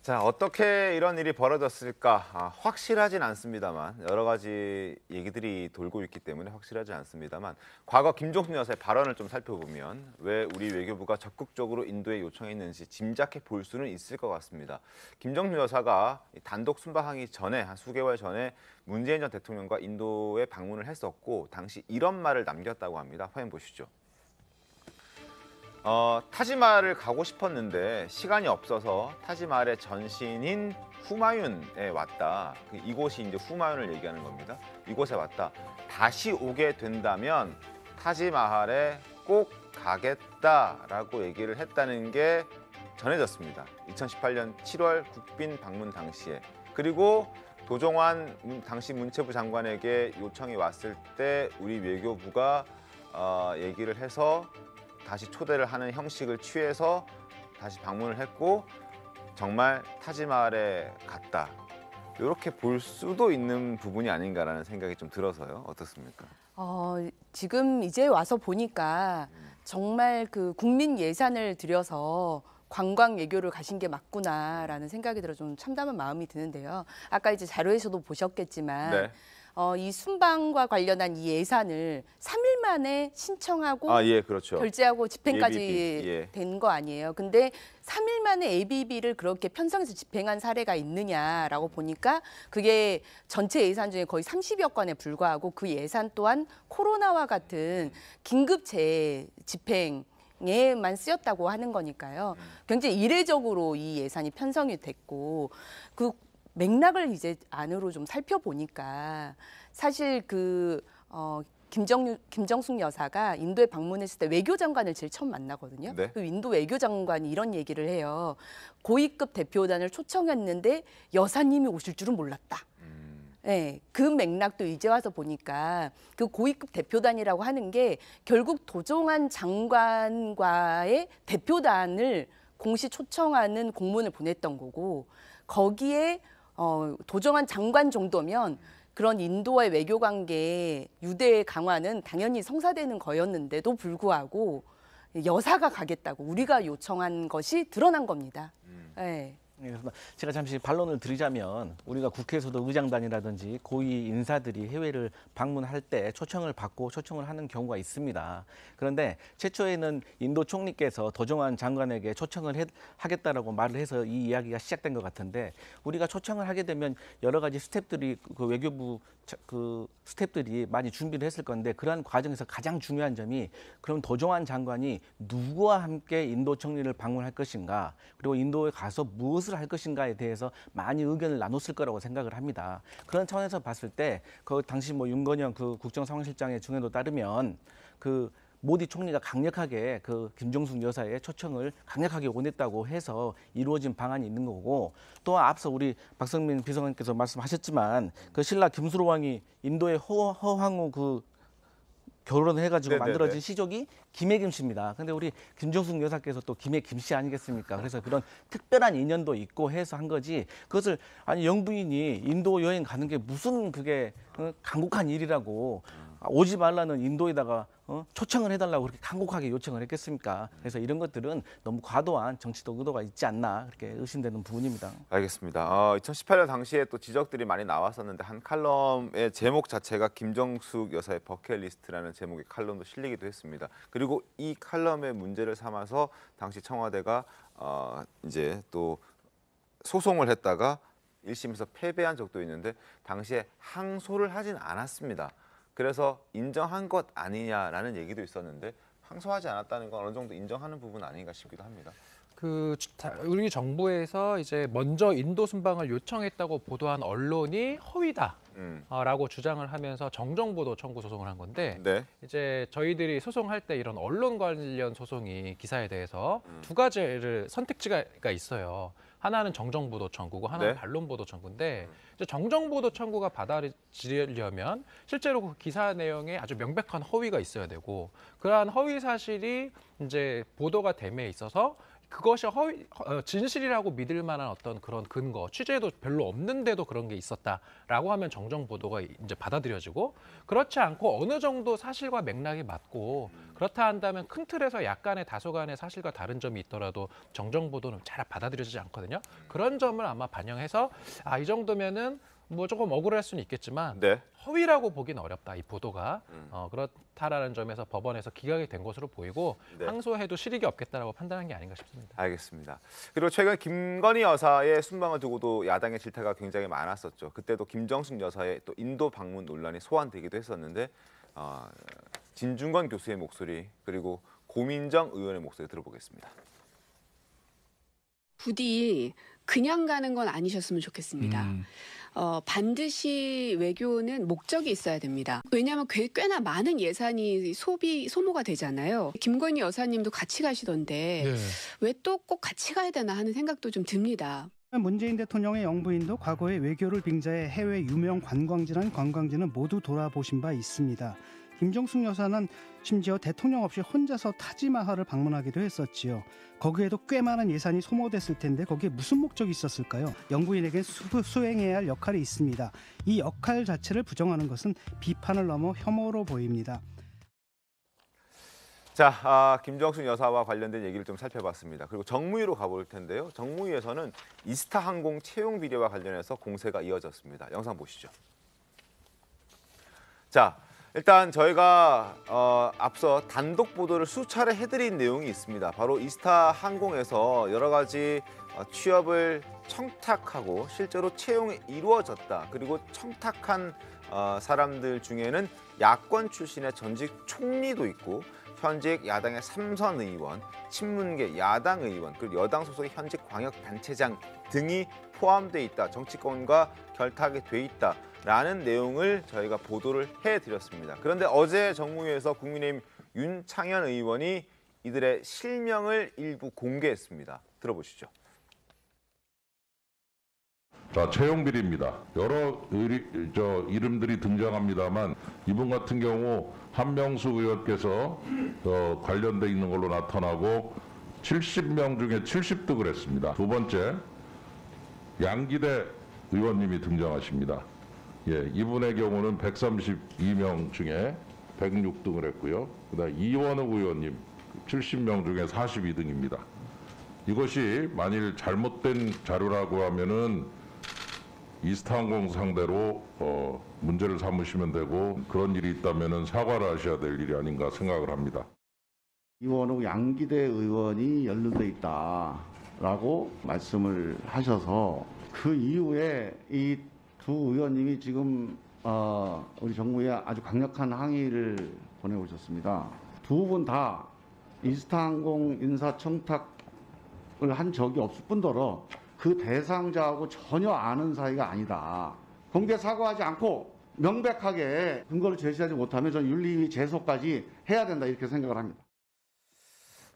자, 어떻게 이런 일이 벌어졌을까? 아, 확실하진 않습니다만 여러 가지 얘기들이 돌고 있기 때문에 확실하지 않습니다만 과거 김종숙 여사의 발언을 좀 살펴보면 왜 우리 외교부가 적극적으로 인도에 요청했는지 짐작해 볼 수는 있을 것 같습니다. 김종숙 여사가 단독 순방하기 전에 한 수개월 전에 문재인 전 대통령과 인도에 방문을 했었고 당시 이런 말을 남겼다고 합니다. 화면 보시죠. 어, 타지마를 가고 싶었는데 시간이 없어서 타지마의 전신인 후마윤에 왔다. 이곳이 이제 후마윤을 얘기하는 겁니다. 이곳에 왔다. 다시 오게 된다면 타지마할에 꼭 가겠다라고 얘기를 했다는 게 전해졌습니다. 이천십팔 년 칠월 국빈 방문 당시에. 그리고 도종환 당시 문체부 장관에게 요청이 왔을 때 우리 외교부가 어, 얘기를 해서 다시 초대를 하는 형식을 취해서 다시 방문을 했고 정말 타지마할에 갔다. 이렇게 볼 수도 있는 부분이 아닌가라는 생각이 좀 들어서요. 어떻습니까? 어, 지금 이제 와서 보니까 정말 그 국민 예산을 들여서 관광 외교를 가신 게 맞구나라는 생각이 들어 좀 참담한 마음이 드는데요. 아까 이제 자료에서도 보셨겠지만 네. 어, 이 순방과 관련한 이 예산을 삼 일 만에 신청하고 아, 예, 그렇죠. 결제하고 집행까지 된 거 아니에요. 근데 삼 일 만에 에이비비를 그렇게 편성해서 집행한 사례가 있느냐라고 보니까 그게 전체 예산 중에 거의 삼십여 건에 불과하고 그 예산 또한 코로나와 같은 긴급 재집행 예만 쓰였다고 하는 거니까요. 굉장히 이례적으로 이 예산이 편성이 됐고 그 맥락을 이제 안으로 좀 살펴보니까 사실 그 어, 김정, 김정숙 여사가 인도에 방문했을 때 외교장관을 제일 처음 만나거든요. 네. 그 인도 외교장관이 이런 얘기를 해요. 고위급 대표단을 초청했는데 여사님이 오실 줄은 몰랐다. 네, 그 맥락도 이제 와서 보니까 그 고위급 대표단이라고 하는 게 결국 도종환 장관과의 대표단을 공시 초청하는 공문을 보냈던 거고 거기에 어, 도종환 장관 정도면 그런 인도와의 외교 관계의 유대의 강화는 당연히 성사되는 거였는데도 불구하고 여사가 가겠다고 우리가 요청한 것이 드러난 겁니다. 음. 네. 제가 잠시 반론을 드리자면 우리가 국회에서도 의장단이라든지 고위 인사들이 해외를 방문할 때 초청을 받고 초청을 하는 경우가 있습니다. 그런데 최초에는 인도 총리께서 도종환 장관에게 초청을 해, 하겠다라고 말을 해서 이 이야기가 시작된 것 같은데 우리가 초청을 하게 되면 여러 가지 스텝들이 그 외교부 그 스텝들이 많이 준비를 했을 건데 그러한 과정에서 가장 중요한 점이 그럼 도종환 장관이 누구와 함께 인도 총리를 방문할 것인가 그리고 인도에 가서 무엇을 할 것인가에 대해서 많이 의견을 나눴을 거라고 생각을 합니다. 그런 차원에서 봤을 때 그 당시 뭐 윤건영 그 국정상황실장의 증언도 따르면 그 모디 총리가 강력하게 그 김정숙 여사의 초청을 강력하게 원했다고 해서 이루어진 방안이 있는 거고 또 앞서 우리 박성민 비서관께서 말씀하셨지만 그 신라 김수로 왕이 인도의 허, 허황후 그 결혼을 해가지고 네네네. 만들어진 시족이 김해 김씨입니다. 근데 우리 김정숙 여사께서 또 김해 김씨 아니겠습니까? 그래서 그런 특별한 인연도 있고 해서 한 거지 그것을 아니 영부인이 인도 여행 가는 게 무슨 그게 간곡한 일이라고 오지 말라는 인도에다가 어? 초청을 해달라고 그렇게 간곡하게 요청을 했겠습니까? 그래서 이런 것들은 너무 과도한 정치적 의도가 있지 않나 그렇게 의심되는 부분입니다. 알겠습니다. 어, 이천십팔 년 당시에 또 지적들이 많이 나왔었는데 한 칼럼의 제목 자체가 김정숙 여사의 버킷리스트라는 제목의 칼럼도 실리기도 했습니다. 그리고 이 칼럼의 문제를 삼아서 당시 청와대가 어, 이제 또 소송을 했다가 일 심에서 패배한 적도 있는데 당시에 항소를 하진 않았습니다. 그래서 인정한 것 아니냐라는 얘기도 있었는데 항소하지 않았다는 건 어느 정도 인정하는 부분 아닌가 싶기도 합니다. 그 우리 정부에서 이제 먼저 인도 순방을 요청했다고 보도한 언론이 허위다. 음. 라고 주장을 하면서 정정보도 청구 소송을 한 건데 네. 이제 저희들이 소송할 때 이런 언론 관련 소송이 기사에 대해서 음. 두 가지를 선택지가 있어요. 하나는 정정보도 청구고 하나는 네. 반론보도 청구인데 음. 이제 정정보도 청구가 받아들이려면 실제로 그 기사 내용에 아주 명백한 허위가 있어야 되고 그러한 허위 사실이 이제 보도가 됨에 있어서 그것이 허위, 진실이라고 믿을 만한 어떤 그런 근거, 취재도 별로 없는데도 그런 게 있었다라고 하면 정정 보도가 이제 받아들여지고 그렇지 않고 어느 정도 사실과 맥락이 맞고 그렇다 한다면 큰 틀에서 약간의 다소간의 사실과 다른 점이 있더라도 정정 보도는 잘 받아들여지지 않거든요. 그런 점을 아마 반영해서 아, 이 정도면은 뭐 조금 억울할 수는 있겠지만 네. 허위라고 보긴 어렵다. 이 보도가 음. 어, 그렇다라는 점에서 법원에서 기각이 된 것으로 보이고 네. 항소해도 실익이 없겠다라고 판단한 게 아닌가 싶습니다. 알겠습니다. 그리고 최근 김건희 여사의 순방을 두고도 야당의 질타가 굉장히 많았었죠. 그때도 김정숙 여사의 또 인도 방문 논란이 소환되기도 했었는데 어, 진중권 교수의 목소리 그리고 고민정 의원의 목소리 들어보겠습니다. 부디 그냥 가는 건 아니셨으면 좋겠습니다. 음. 어, 반드시 외교는 목적이 있어야 됩니다. 왜냐하면 꽤나 많은 예산이 소비, 소모가 되잖아요. 김건희 여사님도 같이 가시던데 네. 왜 또 꼭 같이 가야 되나 하는 생각도 좀 듭니다. 문재인 대통령의 영부인도 과거의 외교를 빙자해 해외 유명 관광지란 관광지는 모두 돌아보신 바 있습니다. 김정숙 여사는 심지어 대통령 없이 혼자서 타지마할을 방문하기도 했었지요. 거기에도 꽤 많은 예산이 소모됐을 텐데 거기에 무슨 목적이 있었을까요? 영부인에게 수, 수행해야 할 역할이 있습니다. 이 역할 자체를 부정하는 것은 비판을 넘어 혐오로 보입니다. 자, 아, 김정숙 여사와 관련된 얘기를 좀 살펴봤습니다. 그리고 정무위로 가볼 텐데요. 정무위에서는 이스타항공 채용 비리와 관련해서 공세가 이어졌습니다. 영상 보시죠. 자. 일단 저희가 어, 앞서 단독 보도를 수차례 해드린 내용이 있습니다. 바로 이스타항공에서 여러 가지 취업을 청탁하고 실제로 채용이 이루어졌다. 그리고 청탁한 어, 사람들 중에는 야권 출신의 전직 총리도 있고 현직 야당의 삼선 의원, 친문계 야당 의원, 그리고 여당 소속의 현직 광역단체장 등이 포함돼 있다. 정치권과 결탁이 돼 있다. 라는 내용을 저희가 보도를 해드렸습니다. 그런데 어제 정무위에서 국민의힘 윤창현 의원이 이들의 실명을 일부 공개했습니다. 들어보시죠. 자, 채용 비리입니다. 여러 의리, 저, 이름들이 등장합니다만 이분 같은 경우 한명수 의원께서 어, 관련돼 있는 걸로 나타나고 칠십 명 중에 칠십 득을 했습니다. 두 번째, 양기대 의원님이 등장하십니다. 예, 이분의 경우는 백삼십이 명 중에 백육 등을 했고요. 그다음 이원욱 의원님 칠십 명 중에 사십이 등입니다. 이것이 만일 잘못된 자료라고 하면은 이스타항공 상대로 어, 문제를 삼으시면 되고 그런 일이 있다면은 사과를 하셔야 될 일이 아닌가 생각을 합니다. 이원욱 양기대 의원이 연루돼 있다라고 말씀을 하셔서 그 이후에 이 두 의원님이 지금 어, 우리 정부에 아주 강력한 항의를 보내오셨습니다. 두 분 다 이스타항공 인사 청탁을 한 적이 없을 뿐더러 그 대상자하고 전혀 아는 사이가 아니다. 공개 사과하지 않고 명백하게 근거를 제시하지 못하면 저는 윤리위 제소까지 해야 된다 이렇게 생각을 합니다.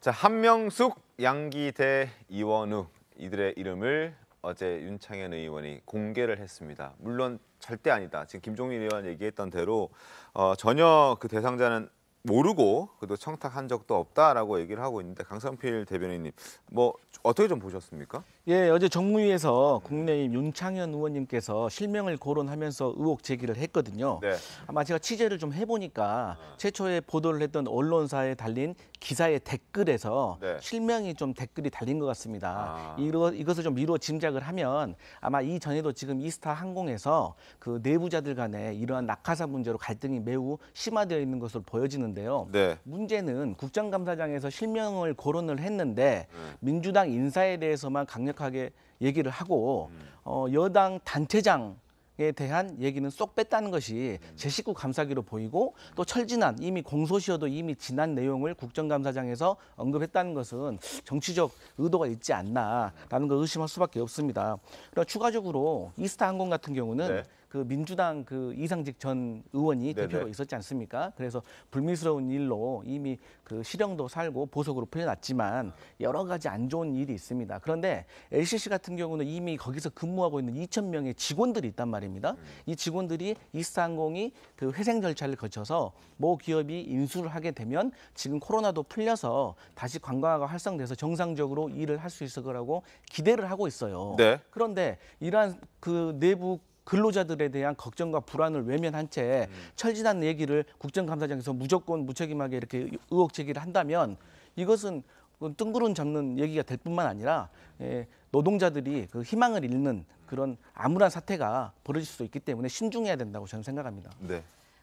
자, 한명숙, 양기대, 이원욱 이들의 이름을 어제 윤창현 의원이 공개를 했습니다. 물론 절대 아니다. 지금 김종민 의원 얘기했던 대로 어, 전혀 그 대상자는 모르고 그도 청탁한 적도 없다라고 얘기를 하고 있는데 강성필 대변인님 뭐 어떻게 좀 보셨습니까? 예, 어제 정무위에서 국민의힘 윤창현 의원님께서 실명을 거론하면서 의혹 제기를 했거든요. 네. 아마 제가 취재를 좀 해보니까 최초에 보도를 했던 언론사에 달린 기사의 댓글에서 네. 실명이 좀 댓글이 달린 것 같습니다. 아. 이러, 이것을 좀 미루어 짐작을 하면 아마 이전에도 지금 이스타항공에서 그 내부자들 간에 이러한 낙하산 문제로 갈등이 매우 심화되어 있는 것으로 보여지는데요. 네. 문제는 국정감사장에서 실명을 거론을 했는데 네. 민주당 인사에 대해서만 강력 하게 얘기를 하고 음. 어, 여당 단체장 에 대한 얘기는 쏙 뺐다는 것이 제십구 감사기로 보이고 또 철지난 이미 공소시효도 이미 지난 내용을 국정감사장에서 언급했다는 것은 정치적 의도가 있지 않나라는 걸 의심할 수밖에 없습니다. 그리고 추가적으로 이스타항공 같은 경우는 네. 그 민주당 그 이상직 전 의원이 네네. 대표로 있었지 않습니까? 그래서 불미스러운 일로 이미 그 실형도 살고 보석으로 풀려났지만 여러 가지 안 좋은 일이 있습니다. 그런데 엘씨씨 같은 경우는 이미 거기서 근무하고 있는 이천 명의 직원들이 있단 말입니다. 음. 이 직원들이 이스타항공이 그 회생 절차를 거쳐서 모 기업이 인수를 하게 되면 지금 코로나도 풀려서 다시 관광화가 활성돼서 정상적으로 일을 할 수 있을 거라고 기대를 하고 있어요. 네. 그런데 이러한 그 내부 근로자들에 대한 걱정과 불안을 외면한 채 음. 철지난 얘기를 국정감사장에서 무조건 무책임하게 이렇게 의혹 제기를 한다면 이것은 뜬구름 잡는 얘기가 될 뿐만 아니라 예, 노동자들이 그 희망을 잃는 그런 암울한 사태가 벌어질 수도 있기 때문에 신중해야 된다고 저는 생각합니다. 네.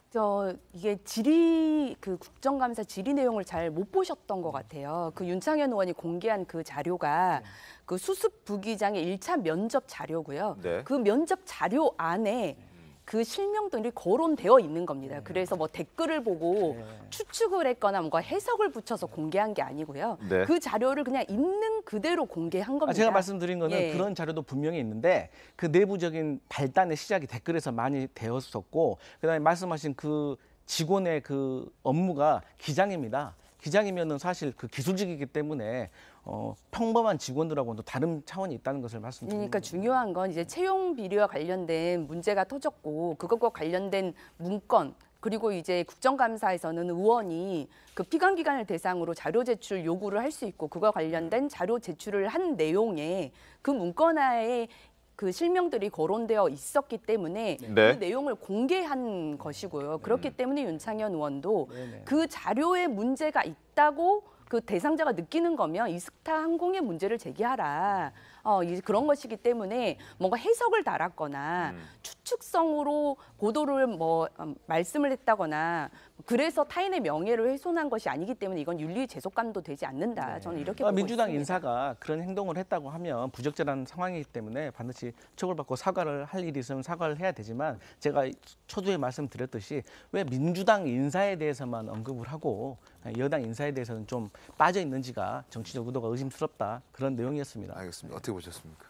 저 이게 질의 그 국정감사 질의 내용을 잘 못 보셨던 것 같아요. 그 윤창현 의원이 공개한 그 자료가 그 수습 부기장의 일 차 면접 자료고요. 네. 그 면접 자료 안에 그 실명들이 거론되어 있는 겁니다. 그래서 뭐 댓글을 보고 추측을 했거나 뭔가 해석을 붙여서 공개한 게 아니고요. 네. 그 자료를 그냥 있는 그대로 공개한 겁니다. 제가 말씀드린 거는 예. 그런 자료도 분명히 있는데 그 내부적인 발단의 시작이 댓글에서 많이 되었었고 그다음에 말씀하신 그 직원의 그 업무가 기장입니다. 기장이면은 사실 그 기술직이기 때문에 어, 평범한 직원들하고는 또 다른 차원이 있다는 것을 말씀드립니다. 그러니까 중요한 건 이제 채용 비리와 관련된 문제가 터졌고 그것과 관련된 문건 그리고 이제 국정감사에서는 의원이 그 피감기관을 대상으로 자료 제출 요구를 할 수 있고 그와 관련된 자료 제출을 한 내용에 그 문건하에 그 실명들이 거론되어 있었기 때문에 네. 그 내용을 공개한 것이고요. 그렇기 음. 때문에 윤창현 의원도 네네. 그 자료에 문제가 있다고 그 대상자가 느끼는 거면 이스타항공의 문제를 제기하라. 어, 그런 것이기 때문에 뭔가 해석을 달았거나 음. 추측성으로 보도를 뭐 말씀을 했다거나 그래서 타인의 명예를 훼손한 것이 아니기 때문에 이건 윤리 제속감도 되지 않는다. 네. 저는 이렇게 아, 보고 민주당 있습니다. 인사가 그런 행동을 했다고 하면 부적절한 상황이기 때문에 반드시 처벌받고 사과를 할 일이 있으면 사과를 해야 되지만 제가 초두에 말씀드렸듯이 왜 민주당 인사에 대해서만 언급을 하고 여당 인사에 대해서는 좀 빠져 있는지가 정치적 의도가 의심스럽다. 그런 내용이었습니다. 알겠습니다. 어떻게 보셨습니까?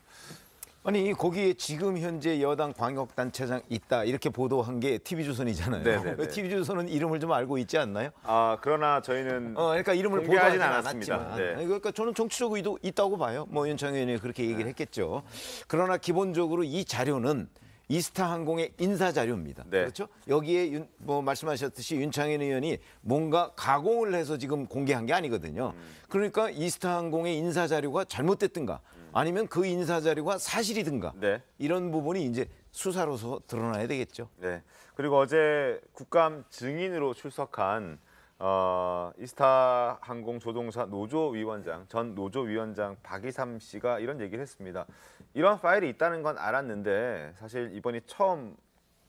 아니 거기에 지금 현재 여당 광역단체장 있다 이렇게 보도한 게 티비조선이잖아요. 네네네. 티비조선은 이름을 좀 알고 있지 않나요? 아 그러나 저희는 어, 그러니까 이름을 보도하진 않았습니다. 네. 그러니까 저는 정치적 의도 있다고 봐요. 뭐 윤창현 의원이 그렇게 얘기를 네. 했겠죠. 그러나 기본적으로 이 자료는 이스타항공의 인사 자료입니다. 네. 그렇죠? 여기에 윤, 뭐 말씀하셨듯이 윤창현 의원이 뭔가 가공을 해서 지금 공개한 게 아니거든요. 음. 그러니까 이스타항공의 인사 자료가 잘못됐든가 음. 아니면 그 인사 자료가 사실이든가 네. 이런 부분이 이제 수사로서 드러나야 되겠죠. 네. 그리고 어제 국감 증인으로 출석한 어, 이스타항공 조종사 노조위원장, 전 노조위원장 박이삼 씨가 이런 얘기를 했습니다. 이런 파일이 있다는 건 알았는데 사실 이번이 처음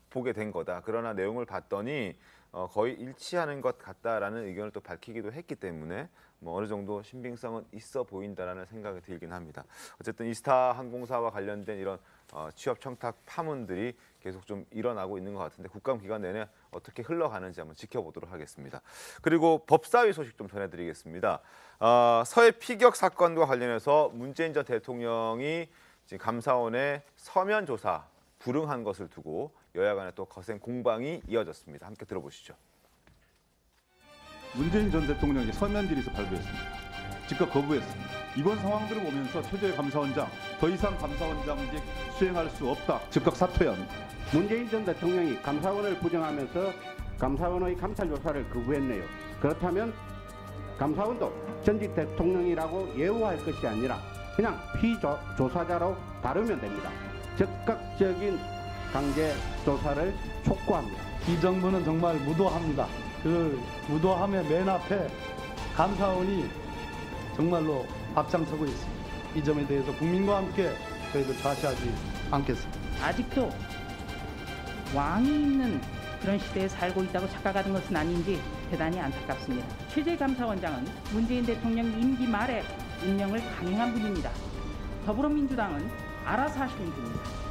보게 된 거다. 그러나 내용을 봤더니 어, 거의 일치하는 것 같다라는 의견을 또 밝히기도 했기 때문에 뭐 어느 정도 신빙성은 있어 보인다라는 생각이 들긴 합니다. 어쨌든 이스타항공사와 관련된 이런 어, 취업 청탁 파문들이 계속 좀 일어나고 있는 것 같은데 국감 기간 내내 어떻게 흘러가는지 한번 지켜보도록 하겠습니다. 그리고 법사위 소식 좀 전해드리겠습니다. 어, 서해 피격 사건과 관련해서 문재인 전 대통령이 지금 감사원의 서면 조사 불응한 것을 두고 여야 간에 또 거센 공방이 이어졌습니다. 함께 들어보시죠. 문재인 전 대통령이 서면 질의서 발부했습니다. 즉각 거부했습니다. 이번 상황들을 보면서 최재 감사원장, 더 이상 감사원장직 수행할 수 없다. 즉각 사퇴해야 합니다. 문재인 전 대통령이 감사원을 부정하면서 감사원의 감찰 조사를 거부했네요. 그렇다면 감사원도 전직 대통령이라고 예우할 것이 아니라 그냥 피조사자로 다루면 됩니다. 적극적인 강제 조사를 촉구합니다. 이 정부는 정말 무도합니다. 그 무도함의 맨 앞에 감사원이 정말로 앞장서고 있습니다. 이 점에 대해서 국민과 함께 저희도 좌시하지 않겠습니다. 아직도 왕이 있는 그런 시대에 살고 있다고 착각하는 것은 아닌지 대단히 안타깝습니다. 최재감사원장은 문재인 대통령 임기 말에 임명을 강행한 분입니다. 더불어민주당은 알아서 하시는 분입니다.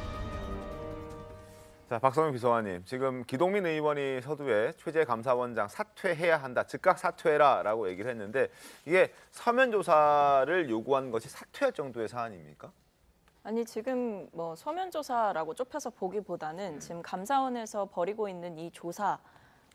자, 박성현 비서관님, 지금 기동민 의원이 서두에 최재감사원장 사퇴해야 한다, 즉각 사퇴해라라고 얘기를 했는데 이게 서면 조사를 요구한 것이 사퇴할 정도의 사안입니까? 아니 지금 뭐 서면 조사라고 좁혀서 보기보다는 지금 감사원에서 벌이고 있는 이 조사,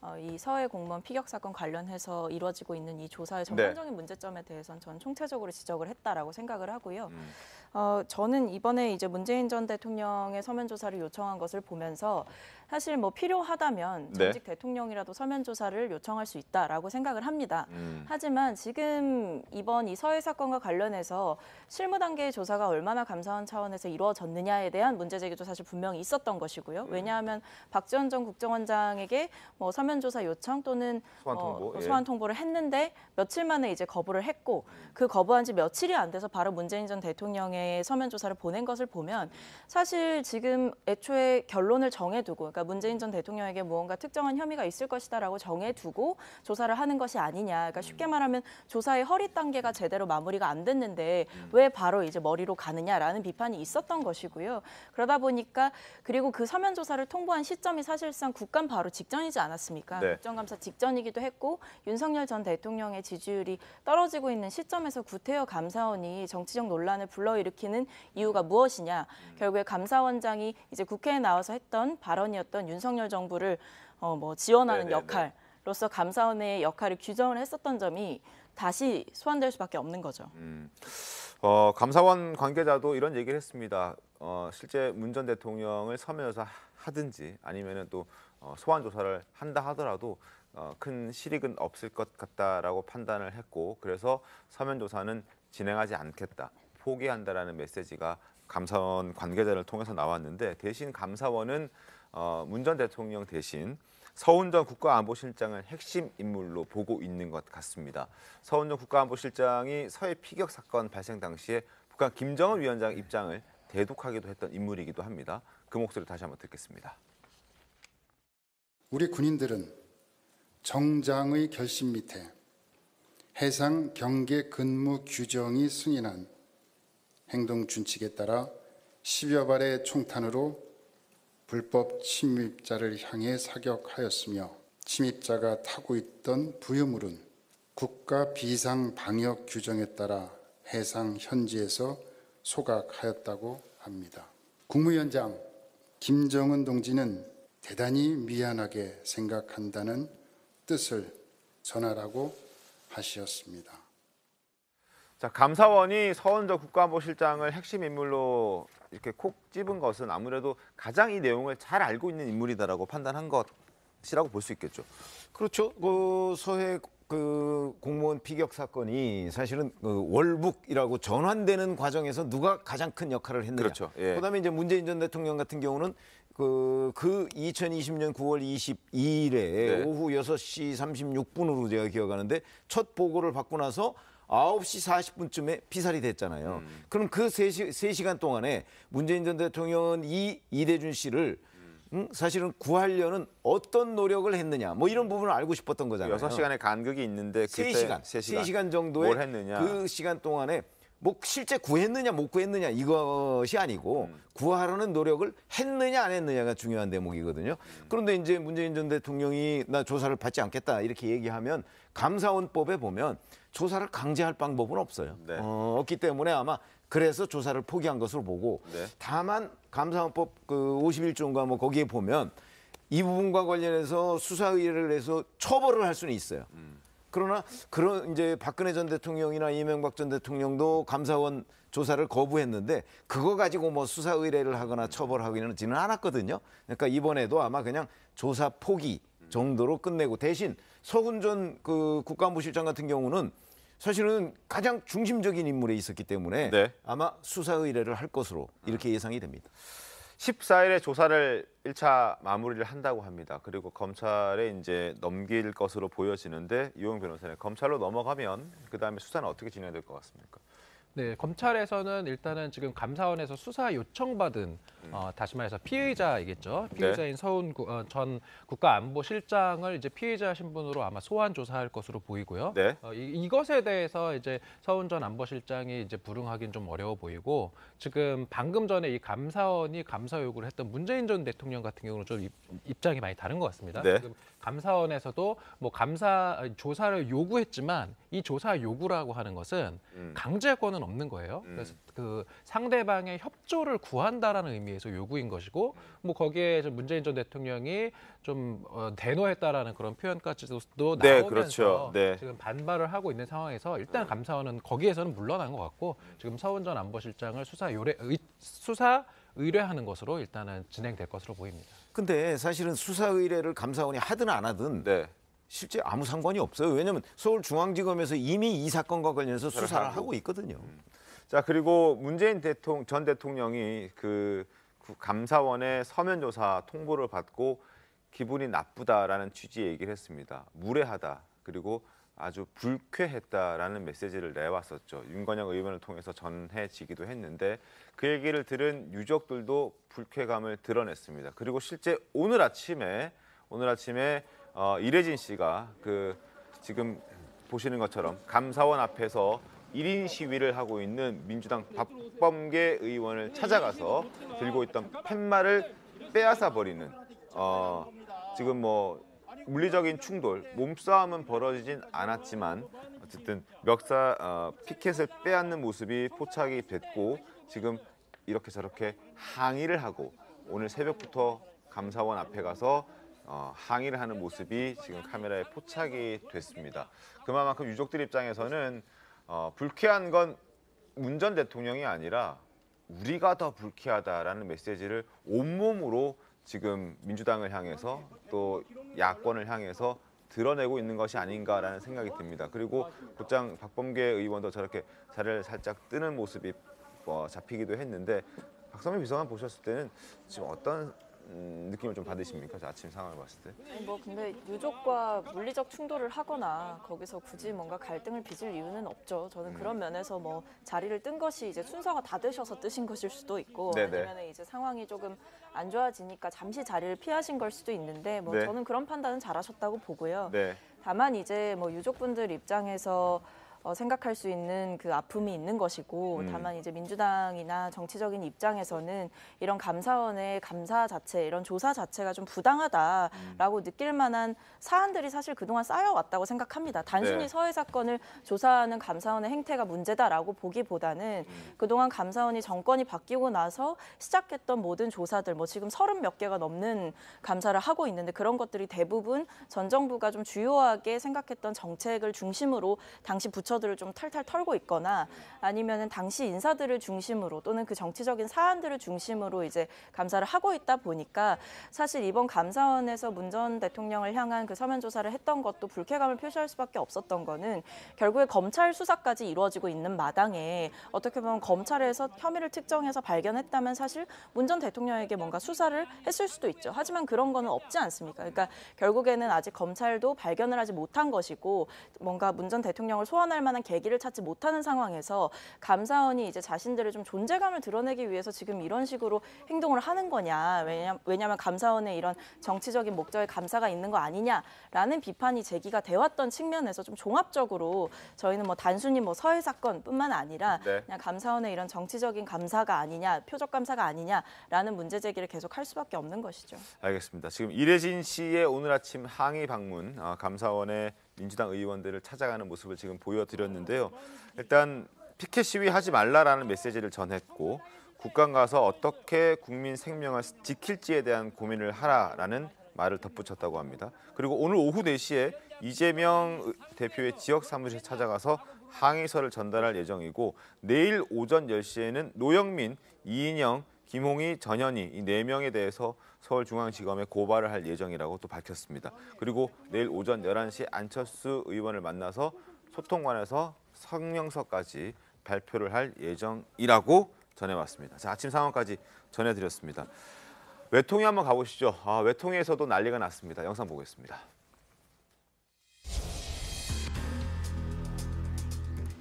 어, 이 서해 공무원 피격 사건 관련해서 이루어지고 있는 이 조사의 전반적인 네. 문제점에 대해서는 전 총체적으로 지적을 했다라고 생각을 하고요. 음. 어, 저는 이번에 이제 문재인 전 대통령의 서면 조사를 요청한 것을 보면서 사실 뭐 필요하다면 전직 네. 대통령이라도 서면 조사를 요청할 수 있다라고 생각을 합니다. 음. 하지만 지금 이번 이 서해 사건과 관련해서 실무 단계의 조사가 얼마나 감사원 차원에서 이루어졌느냐에 대한 문제 제기도 사실 분명히 있었던 것이고요. 음. 왜냐하면 박지원 전 국정원장에게 뭐 서면 조사 요청 또는 소환, 통보, 어, 소환 통보를 했는데 며칠 만에 이제 거부를 했고 그 거부한 지 며칠이 안 돼서 바로 문재인 전 대통령의 서면 조사를 보낸 것을 보면 사실 지금 애초에 결론을 정해두고 그러니까 문재인 전 대통령에게 무언가 특정한 혐의가 있을 것이다라고 정해두고 조사를 하는 것이 아니냐. 그러니까 쉽게 말하면 조사의 허리 단계가 제대로 마무리가 안 됐는데 왜 바로 이제 머리로 가느냐라는 비판이 있었던 것이고요. 그러다 보니까 그리고 그 서면 조사를 통보한 시점이 사실상 국감 바로 직전이지 않았습니까? 네. 국정감사 직전이기도 했고 윤석열 전 대통령의 지지율이 떨어지고 있는 시점에서 구태여 감사원이 정치적 논란을 불러일으키는 이유가 무엇이냐. 결국에 감사원장이 이제 국회에 나와서 했던 발언이었던 윤석열 정부를 어 뭐 지원하는 역할로 로서 감사원의 역할을 규정을 했었던 점이 다시 소환될 수밖에 없는 거죠. 음. 어, 감사원 관계자도 이런 얘기를 했습니다. 어, 실제 문 전 대통령을 서면에서 하든지 아니면은 또 어, 소환 조사를 한다 하더라도 어, 큰 실익은 없을 것 같다라고 판단을 했고, 그래서 서면 조사는 진행하지 않겠다, 포기한다라는 메시지가 감사원 관계자를 통해서 나왔는데, 대신 감사원은 어, 문 전 대통령 대신 서훈 전 국가안보실장을 핵심 인물로 보고 있는 것 같습니다. 서훈 전 국가안보실장이 서해 피격 사건 발생 당시에 북한 김정은 위원장 입장을 대독하기도 했던 인물이기도 합니다. 그 목소리를 다시 한번 듣겠습니다. 우리 군인들은 정장의 결심 밑에 해상 경계 근무 규정이 승인한 행동 준칙에 따라 십여 발의 총탄으로 불법 침입자를 향해 사격하였으며, 침입자가 타고 있던 부유물은 국가 비상 방역 규정에 따라 해상 현지에서 소각하였다고 합니다. 국무위원장 김정은 동지는 대단히 미안하게 생각한다는 뜻을 전하라고 하셨습니다. 자, 감사원이 서훈 전 국가안보실장을 핵심 인물로 이렇게 콕 집은 것은 아무래도 가장 이 내용을 잘 알고 있는 인물이다라고 판단한 것이라고 볼 수 있겠죠. 그렇죠. 그 서해 그 공무원 피격 사건이 사실은 그 월북이라고 전환되는 과정에서 누가 가장 큰 역할을 했느냐. 그렇죠. 예. 그다음에 이제 문재인 전 대통령 같은 경우는 그, 그 이천이십년 구월 이십이일에 네. 오후 여섯시 삼십육분으로 제가 기억하는데 첫 보고를 받고 나서 아홉시 사십분쯤에 피살이 됐잖아요. 음. 그럼 그 세 시간 동안에 문재인 전 대통령은 이 이대준 씨를 음. 사실은 구하려는 어떤 노력을 했느냐, 뭐 이런 부분을 알고 싶었던 거잖아요. 여섯 시간의 간극이 있는데 그때 세 시간, 세 시간 정도의 뭘 했느냐. 그 시간 동안에 뭐 실제 구했느냐 못 구했느냐 이것이 아니고 음. 구하려는 노력을 했느냐 안 했느냐가 중요한 대목이거든요. 음. 그런데 이제 문재인 전 대통령이 나 조사를 받지 않겠다 이렇게 얘기하면 감사원법에 보면 조사를 강제할 방법은 없어요. 네. 어, 없기 때문에 아마 그래서 조사를 포기한 것으로 보고 네. 다만 감사원법 그 오십일조인가 뭐 거기에 보면 이 부분과 관련해서 수사 의뢰를 해서 처벌을 할 수는 있어요. 음. 그러나 그런 이제 박근혜 전 대통령이나 이명박 전 대통령도 감사원 조사를 거부했는데 그거 가지고 뭐 수사 의뢰를 하거나 처벌하기는 않았거든요. 그러니까 이번에도 아마 그냥 조사 포기 정도로 끝내고, 대신 서훈 전 그 국가안보실장 같은 경우는 사실은 가장 중심적인 인물에 있었기 때문에 네. 아마 수사 의뢰를 할 것으로 이렇게 예상이 됩니다. 십사일에 조사를 일차 마무리를 한다고 합니다. 그리고 검찰에 이제 넘길 것으로 보여지는데, 이용 변호사님, 검찰로 넘어가면 그다음에 수사는 어떻게 진행될 것 같습니까? 네, 검찰에서는 일단은 지금 감사원에서 수사 요청받은 어, 다시 말해서 피의자이겠죠. 피의자인 네. 서훈 어, 전 국가안보실장을 이제 피의자 신분으로 아마 소환 조사할 것으로 보이고요. 네. 어, 이, 이것에 대해서 이제 서훈 전 안보실장이 이제 불응하기는 좀 어려워 보이고, 지금 방금 전에 이 감사원이 감사 요구를 했던 문재인 전 대통령 같은 경우는 좀 입, 입장이 많이 다른 것 같습니다. 네. 지금 감사원에서도 뭐 감사 조사를 요구했지만 이 조사 요구라고 하는 것은 음. 강제권은 없는 거예요. 음. 그래서 그 상대방의 협조를 구한다라는 의미에서 요구인 것이고, 뭐 거기에 문재인 전 대통령이 좀 어, 대노했다라는 그런 표현까지도 네, 나오면서 그렇죠. 네. 지금 반발을 하고 있는 상황에서 일단 감사원은 거기에서는 물러난 것 같고, 지금 서훈 전 안보실장을 수사 요래 의, 수사 의뢰하는 것으로 일단은 진행될 것으로 보입니다. 근데 사실은 수사 의뢰를 감사원이 하든 안 하든. 네. 실제 아무 상관이 없어요. 왜냐하면 서울중앙지검에서 이미 이 사건과 관련해서 수사를 하고, 하고 있거든요. 음. 자, 그리고 문재인 대통령, 전 대통령이 그, 그 감사원의 서면 조사 통보를 받고 기분이 나쁘다라는 취지의 얘기를 했습니다. 무례하다, 그리고 아주 불쾌했다라는 메시지를 내왔었죠. 윤건영 의원을 통해서 전해지기도 했는데 그 얘기를 들은 유족들도 불쾌감을 드러냈습니다. 그리고 실제 오늘 아침에 오늘 아침에 어, 이래진 씨가 그 지금 보시는 것처럼 감사원 앞에서 일인 시위를 하고 있는 민주당 박범계 의원을 찾아가서 들고 있던 팻말을 빼앗아 버리는 어, 지금 뭐 물리적인 충돌, 몸싸움은 벌어지진 않았지만 어쨌든 멱살 어, 피켓을 빼앗는 모습이 포착이 됐고, 지금 이렇게 저렇게 항의를 하고 오늘 새벽부터 감사원 앞에 가서 어, 항의를 하는 모습이 지금 카메라에 포착이 됐습니다. 그만큼 유족들 입장에서는 어, 불쾌한 건 문 전 대통령이 아니라 우리가 더 불쾌하다라는 메시지를 온몸으로 지금 민주당을 향해서 또 야권을 향해서 드러내고 있는 것이 아닌가라는 생각이 듭니다. 그리고 곧장 박범계 의원도 저렇게 자리를 살짝 뜨는 모습이 어, 잡히기도 했는데 박선미 비서관 보셨을 때는 지금 어떤 음, 느낌을 좀 받으십니까? 아침 상황을 봤을 때. 뭐 근데 유족과 물리적 충돌을 하거나 거기서 굳이 뭔가 갈등을 빚을 이유는 없죠. 저는 음. 그런 면에서 뭐 자리를 뜬 것이 이제 순서가 다 되셔서 뜨신 것일 수도 있고, 아니면 이제 상황이 조금 안 좋아지니까 잠시 자리를 피하신 걸 수도 있는데, 뭐 네. 저는 그런 판단은 잘하셨다고 보고요. 네. 다만 이제 뭐 유족분들 입장에서 어, 생각할 수 있는 그 아픔이 있는 것이고, 음. 다만 이제 민주당이나 정치적인 입장에서는 이런 감사원의 감사 자체, 이런 조사 자체가 좀 부당하다라고 음. 느낄 만한 사안들이 사실 그동안 쌓여왔다고 생각합니다. 단순히 네. 서해 사건을 조사하는 감사원의 행태가 문제다라고 보기보다는 음. 그동안 감사원이 정권이 바뀌고 나서 시작했던 모든 조사들, 뭐 지금 서른 몇 개가 넘는 감사를 하고 있는데, 그런 것들이 대부분 전 정부가 좀 주요하게 생각했던 정책을 중심으로 당시 부처 들을 좀 탈탈 털고 있거나, 아니면은 당시 인사들을 중심으로 또는 그 정치적인 사안들을 중심으로 이제 감사를 하고 있다 보니까, 사실 이번 감사원에서 문 전 대통령을 향한 그 서면 조사를 했던 것도 불쾌감을 표시할 수밖에 없었던 거는 결국에 검찰 수사까지 이루어지고 있는 마당에 어떻게 보면 검찰에서 혐의를 특정해서 발견했다면 사실 문 전 대통령에게 뭔가 수사를 했을 수도 있죠. 하지만 그런 거는 없지 않습니까? 그러니까 결국에는 아직 검찰도 발견을 하지 못한 것이고, 뭔가 문 전 대통령을 소환할 만한 계기를 찾지 못하는 상황에서 감사원이 이제 자신들의 좀 존재감을 드러내기 위해서 지금 이런 식으로 행동을 하는 거냐, 왜냐, 왜냐하면 감사원의 이런 정치적인 목적의 감사가 있는 거 아니냐라는 비판이 제기가 되었던 측면에서 좀 종합적으로 저희는 뭐 단순히 뭐 서해 사건뿐만 아니라 네. 그냥 감사원의 이런 정치적인 감사가 아니냐, 표적 감사가 아니냐라는 문제 제기를 계속 할 수밖에 없는 것이죠. 알겠습니다. 지금 이래진 씨의 오늘 아침 항의 방문, 아, 감사원의 민주당 의원들을 찾아가는 모습을 지금 보여드렸는데요. 일단 피켓 시위하지 말라라는 메시지를 전했고, 국감 가서 어떻게 국민 생명을 지킬지에 대한 고민을 하라라는 말을 덧붙였다고 합니다. 그리고 오늘 오후 네 시에 이재명 대표의 지역 사무실에 찾아가서 항의서를 전달할 예정이고, 내일 오전 열 시에는 노영민, 이인영, 김홍희, 전현희 이 네 명에 대해서 서울중앙지검에 고발을 할 예정이라고 또 밝혔습니다. 그리고 내일 오전 열한 시 안철수 의원을 만나서 소통관에서 성명서까지 발표를 할 예정이라고 전해왔습니다. 자, 아침 상황까지 전해드렸습니다. 외통위 한번 가보시죠. 아, 외통위에서도 난리가 났습니다. 영상 보겠습니다.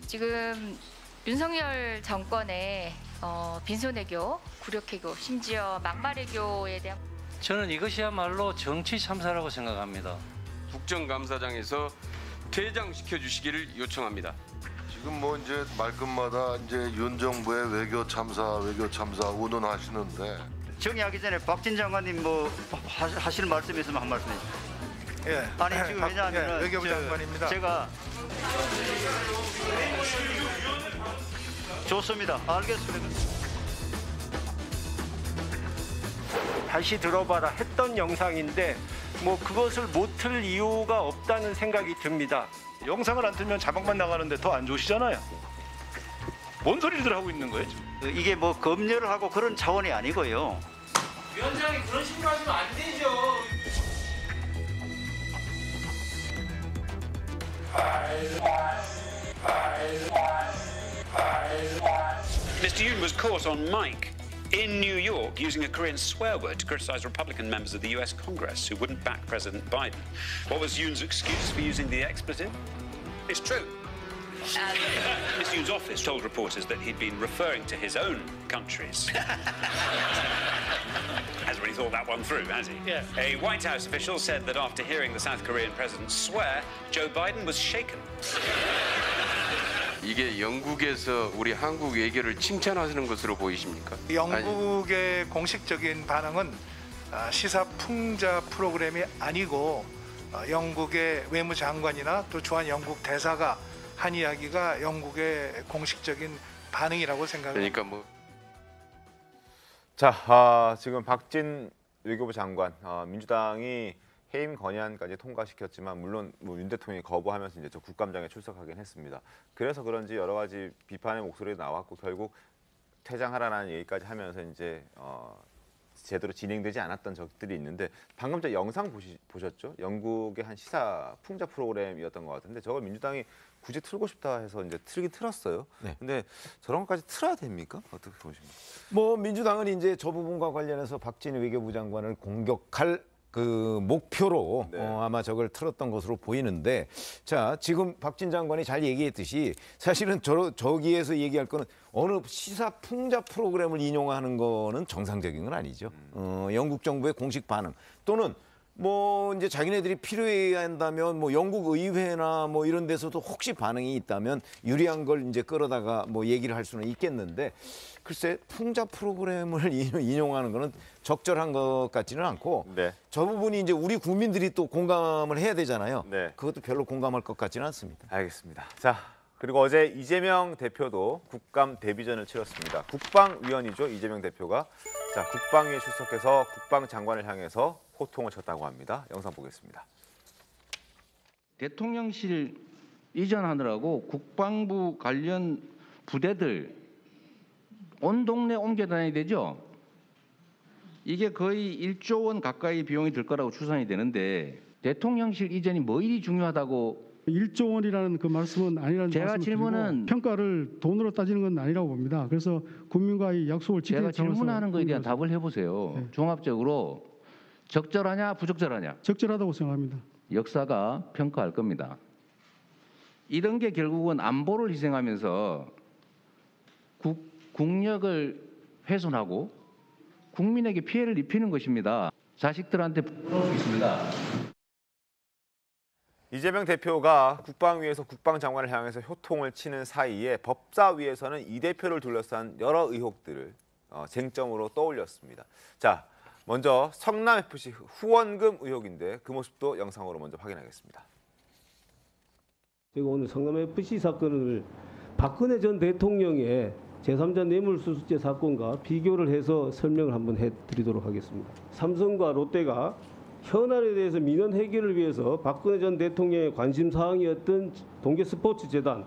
지금 윤석열 정권의 어, 빈소내교, 굴욕해교, 심지어 막말해교에 대한 저는 이것이야말로 정치 참사라고 생각합니다. 국정감사장에서 퇴장시켜 주시기를 요청합니다. 지금 뭐 이제 말끝마다 이제 윤 정부의 외교 참사, 외교 참사 운운하시는데 정의하기 전에 박진 장관님 뭐 하시는 말씀 있으면 한 말씀 해주세요. 예. 아니 지금 왜냐하면 예, 외교부 장관입니다. 제가 좋습니다. 알겠습니다. 다시 들어봐라 했던 영상인데 뭐 그것을 못 틀 이유가 없다는 생각이 듭니다. 영상을 안 틀면 자막만 나가는데 더 안 좋으시잖아요. 뭔 소리들 하고 있는 거예요? 이게 뭐 검열을 하고 그런 차원이 아니고요. 위원장이 그런 식으로 하시면 안 되죠. Mister Yoon was caught on mic in New York using a Korean swear word to criticize Republican members of the U S Congress who wouldn't back President Biden. What was Yoon's excuse for using the expletive? It's true. Um. Mister Yoon's office told reporters that he'd been referring to his own countries. Hasn't really thought that one through, has he? Yeah. A White House official said that after hearing the South Korean president swear, Joe Biden was shaken. 이게 영국에서 우리 한국 외교를 칭찬하시는 것으로 보이십니까? 영국의 아니. 공식적인 반응은 시사 풍자 프로그램이 아니고 영국의 외무장관이나 또 주한 영국 대사가 한 이야기가 영국의 공식적인 반응이라고 생각합니다. 그러니까 뭐. 자, 아, 지금 박진 외교부 장관, 아, 민주당이 해임 건의안까지 통과시켰지만 물론 뭐 윤 대통령이 거부하면서 이제 저 국감장에 출석하긴 했습니다. 그래서 그런지 여러 가지 비판의 목소리도 나왔고 결국 퇴장하라는 얘기까지 하면서 이제 어 제대로 진행되지 않았던 적들이 있는데 방금 저 영상 보시, 보셨죠? 영국의 한 시사 풍자 프로그램이었던 것 같은데 저걸 민주당이 굳이 틀고 싶다 해서 이제 틀긴 틀었어요. 네. 근데 저런 것까지 틀어야 됩니까? 어떻게 보십니까? 뭐 민주당은 이제 저 부분과 관련해서 박진 외교부 장관을 공격할 그 목표로 네. 어, 아마 저걸 틀었던 것으로 보이는데 자 지금 박진 장관이 잘 얘기했듯이 사실은 저, 저기에서 얘기할 거는 어느 시사 풍자 프로그램을 인용하는 거는 정상적인 건 아니죠. 어, 영국 정부의 공식 반응 또는 뭐 이제 자기네들이 필요해 한다면 뭐 영국 의회나 뭐 이런 데서도 혹시 반응이 있다면 유리한 걸 이제 끌어다가 뭐 얘기를 할 수는 있겠는데 글쎄 풍자 프로그램을 인용하는 거는 적절한 것 같지는 않고 네. 저 부분이 이제 우리 국민들이 또 공감을 해야 되잖아요. 네. 그것도 별로 공감할 것 같지는 않습니다. 알겠습니다. 자 그리고 어제 이재명 대표도 국감 데뷔전을 치렀습니다. 국방위원이죠 이재명 대표가 자 국방위에 출석해서 국방장관을 향해서 호통을 쳤다고 합니다. 영상 보겠습니다. 대통령실 이전하느라고 국방부 관련 부대들 온 동네 옮겨 다녀야 되죠. 이게 거의 일조 원 가까이 비용이 들 거라고 추산이 되는데 대통령실 이전이 뭐 일이 중요하다고 일조 원이라는 그 말씀은 아니라는 제가 말씀을 질문은 평가를 돈으로 따지는 건 아니라고 봅니다. 그래서 국민과의 약속을 지키는 제가 질문하는 거에 대한 답을 해보세요. 네. 종합적으로 적절하냐 부적절하냐? 적절하다고 생각합니다. 역사가 평가할 겁니다. 이런 게 결국은 안보를 희생하면서 국, 국력을 훼손하고 국민에게 피해를 입히는 것입니다. 자식들한테 부끄러우겠습니다. 이재명 대표가 국방위에서 국방장관을 향해서 호통을 치는 사이에 법사위에서는 이 대표를 둘러싼 여러 의혹들을 어, 쟁점으로 떠올렸습니다. 자. 먼저 성남에프씨 후원금 의혹인데 그 모습도 영상으로 먼저 확인하겠습니다. 제가 오늘 성남에프씨 사건을 박근혜 전 대통령의 제삼자 뇌물수수죄 사건과 비교를 해서 설명을 한번 해드리도록 하겠습니다. 삼성과 롯데가 현안에 대해서 민원 해결을 위해서 박근혜 전 대통령의 관심 사항이었던 동계스포츠재단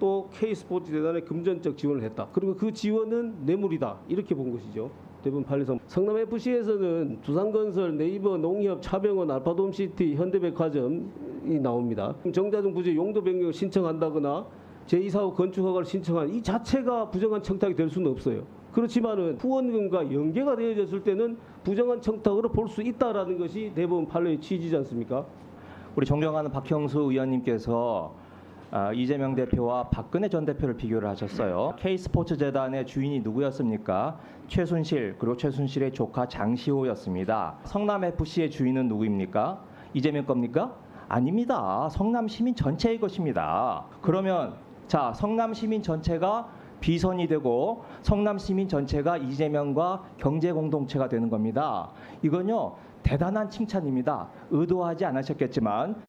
또 K스포츠재단에 금전적 지원을 했다. 그리고 그 지원은 뇌물이다. 이렇게 본 것이죠. 대부분 판례상 성남에프씨에서는 두산건설, 네이버, 농협, 차병원, 알파돔시티, 현대백화점이 나옵니다. 정자동 부지 용도 변경을 신청한다거나 제이 사호 건축허가를 신청한 이 자체가 부정한 청탁이 될 수는 없어요. 그렇지만은 후원금과 연계가 되어졌을 때는 부정한 청탁으로 볼 수 있다라는 것이 대법원 판례의 취지지 않습니까? 우리 존경하는 박형수 의원님께서 이재명 대표와 박근혜 전 대표를 비교를 하셨어요. K스포츠재단의 주인이 누구였습니까? 최순실, 그리고 최순실의 조카 장시호였습니다. 성남에프씨의 주인은 누구입니까? 이재명 겁니까? 아닙니다. 성남시민 전체의 것입니다. 그러면 자 성남시민 전체가 비선이 되고 성남시민 전체가 이재명과 경제공동체가 되는 겁니다. 이건요 대단한 칭찬입니다. 의도하지 않으셨겠지만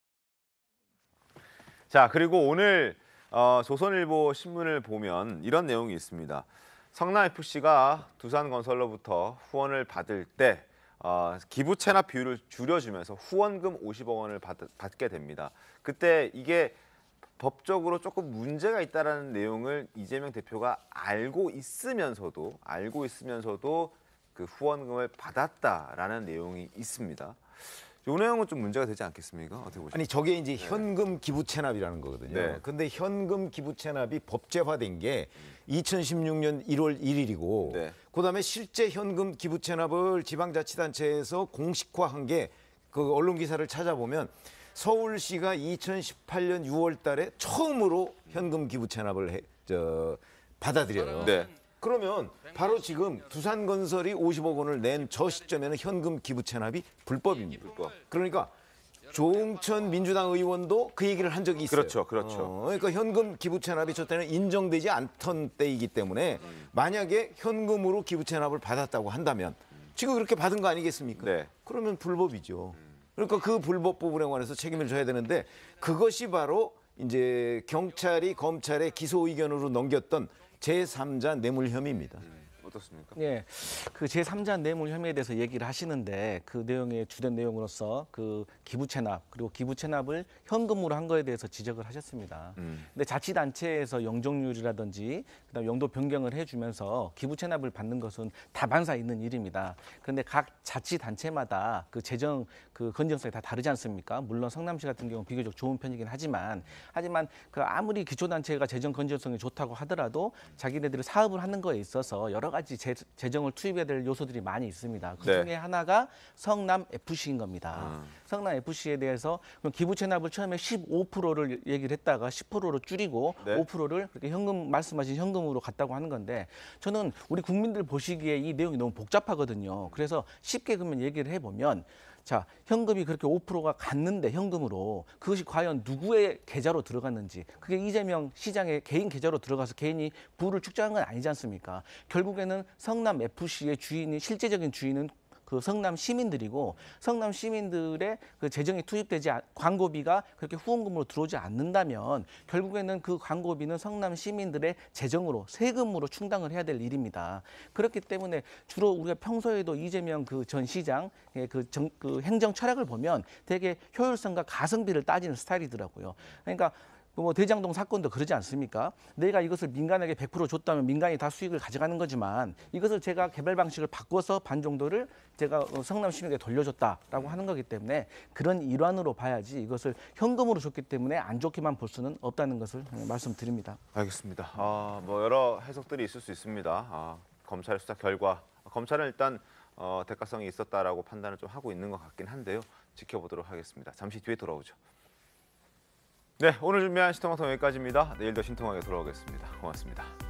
자 그리고 오늘 어, 조선일보 신문을 보면 이런 내용이 있습니다. 성남에프씨가 두산건설로부터 후원을 받을 때 어, 기부 체납 비율을 줄여주면서 후원금 오십억 원을 받, 받게 됩니다. 그때 이게 법적으로 조금 문제가 있다는 내용을 이재명 대표가 알고 있으면서도 알고 있으면서도 그 후원금을 받았다라는 내용이 있습니다. 이 내용은 좀 문제가 되지 않겠습니까? 어떻게 보십니까? 아니 저게 이제 현금 기부 체납이라는 거거든요. 네. 근데 현금 기부 체납이 법제화된 게 이천십육년 일월 일일이고 네. 그다음에 실제 현금 기부 체납을 지방자치단체에서 공식화한 게 그 언론 기사를 찾아보면 서울시가 이천십팔년 유월 달에 처음으로 현금 기부 체납을 해, 저, 받아들여요. 네. 그러면 바로 지금 두산건설이 오십억 원을 낸 저 시점에는 현금 기부 체납이 불법입니다. 불법. 그러니까 조응천 민주당 의원도 그 얘기를 한 적이 있어요. 그렇죠, 그렇죠. 어, 그러니까 현금 기부 체납이 저 때는 인정되지 않던 때이기 때문에 만약에 현금으로 기부 체납을 받았다고 한다면 지금 그렇게 받은 거 아니겠습니까? 네. 그러면 불법이죠. 그러니까 그 불법 부분에 관해서 책임을 져야 되는데 그것이 바로 이제 경찰이 검찰의 기소 의견으로 넘겼던 제삼자 뇌물 혐의입니다. 어떻습니까? 네, 그 제삼자 뇌물 혐의에 대해서 얘기를 하시는데 그 내용의 주된 내용으로서 그 기부 체납 그리고 기부 체납을 현금으로 한 거에 대해서 지적을 하셨습니다. 음. 근데 자치단체에서 영종률이라든지 그다음 용도 변경을 해주면서 기부 체납을 받는 것은 다반사 있는 일입니다. 그런데 각 자치단체마다 그 재정 그 건전성이 다 다르지 않습니까? 물론 성남시 같은 경우 비교적 좋은 편이긴 하지만 하지만 그 아무리 기초단체가 재정 건전성이 좋다고 하더라도 자기네들이 사업을 하는 거에 있어서 여러 가지 재, 재정을 투입해야 될 요소들이 많이 있습니다. 그중에 네. 하나가 성남에프씨인 겁니다. 음. 성남에프씨에 대해서 기부체납을 처음에 십오 퍼센트를 얘기를 했다가 십 퍼센트로 줄이고 네. 오 퍼센트를 그렇게 현금 말씀하신 현금으로 갔다고 하는 건데 저는 우리 국민들 보시기에 이 내용이 너무 복잡하거든요. 그래서 쉽게 그러면 얘기를 해보면 자, 현금이 그렇게 오 퍼센트가 갔는데 현금으로 그것이 과연 누구의 계좌로 들어갔는지 그게 이재명 시장의 개인 계좌로 들어가서 개인이 부를 축적한 건 아니지 않습니까? 결국에는 성남에프씨의 주인이 실제적인 주인은 그 성남 시민들이고 성남 시민들의 그 재정이 투입되지 않, 광고비가 그렇게 후원금으로 들어오지 않는다면 결국에는 그 광고비는 성남 시민들의 재정으로 세금으로 충당을 해야 될 일입니다. 그렇기 때문에 주로 우리가 평소에도 이재명 그 전 시장의 그, 정, 그 행정 철학을 보면 되게 효율성과 가성비를 따지는 스타일이더라고요. 그러니까 뭐 대장동 사건도 그러지 않습니까? 내가 이것을 민간에게 백 퍼센트 줬다면 민간이 다 수익을 가져가는 거지만 이것을 제가 개발 방식을 바꿔서 반 정도를 제가 성남 시민에게 돌려줬다라고 하는 거기 때문에 그런 일환으로 봐야지 이것을 현금으로 줬기 때문에 안 좋게만 볼 수는 없다는 것을 말씀드립니다. 알겠습니다. 아, 뭐 여러 해석들이 있을 수 있습니다. 아, 검찰 수사 결과 검찰은 일단 어, 대가성이 있었다라고 판단을 좀 하고 있는 것 같긴 한데요. 지켜보도록 하겠습니다. 잠시 뒤에 돌아오죠. 네, 오늘 준비한 신통방통 여기까지입니다. 내일 더 신통하게 돌아오겠습니다. 고맙습니다.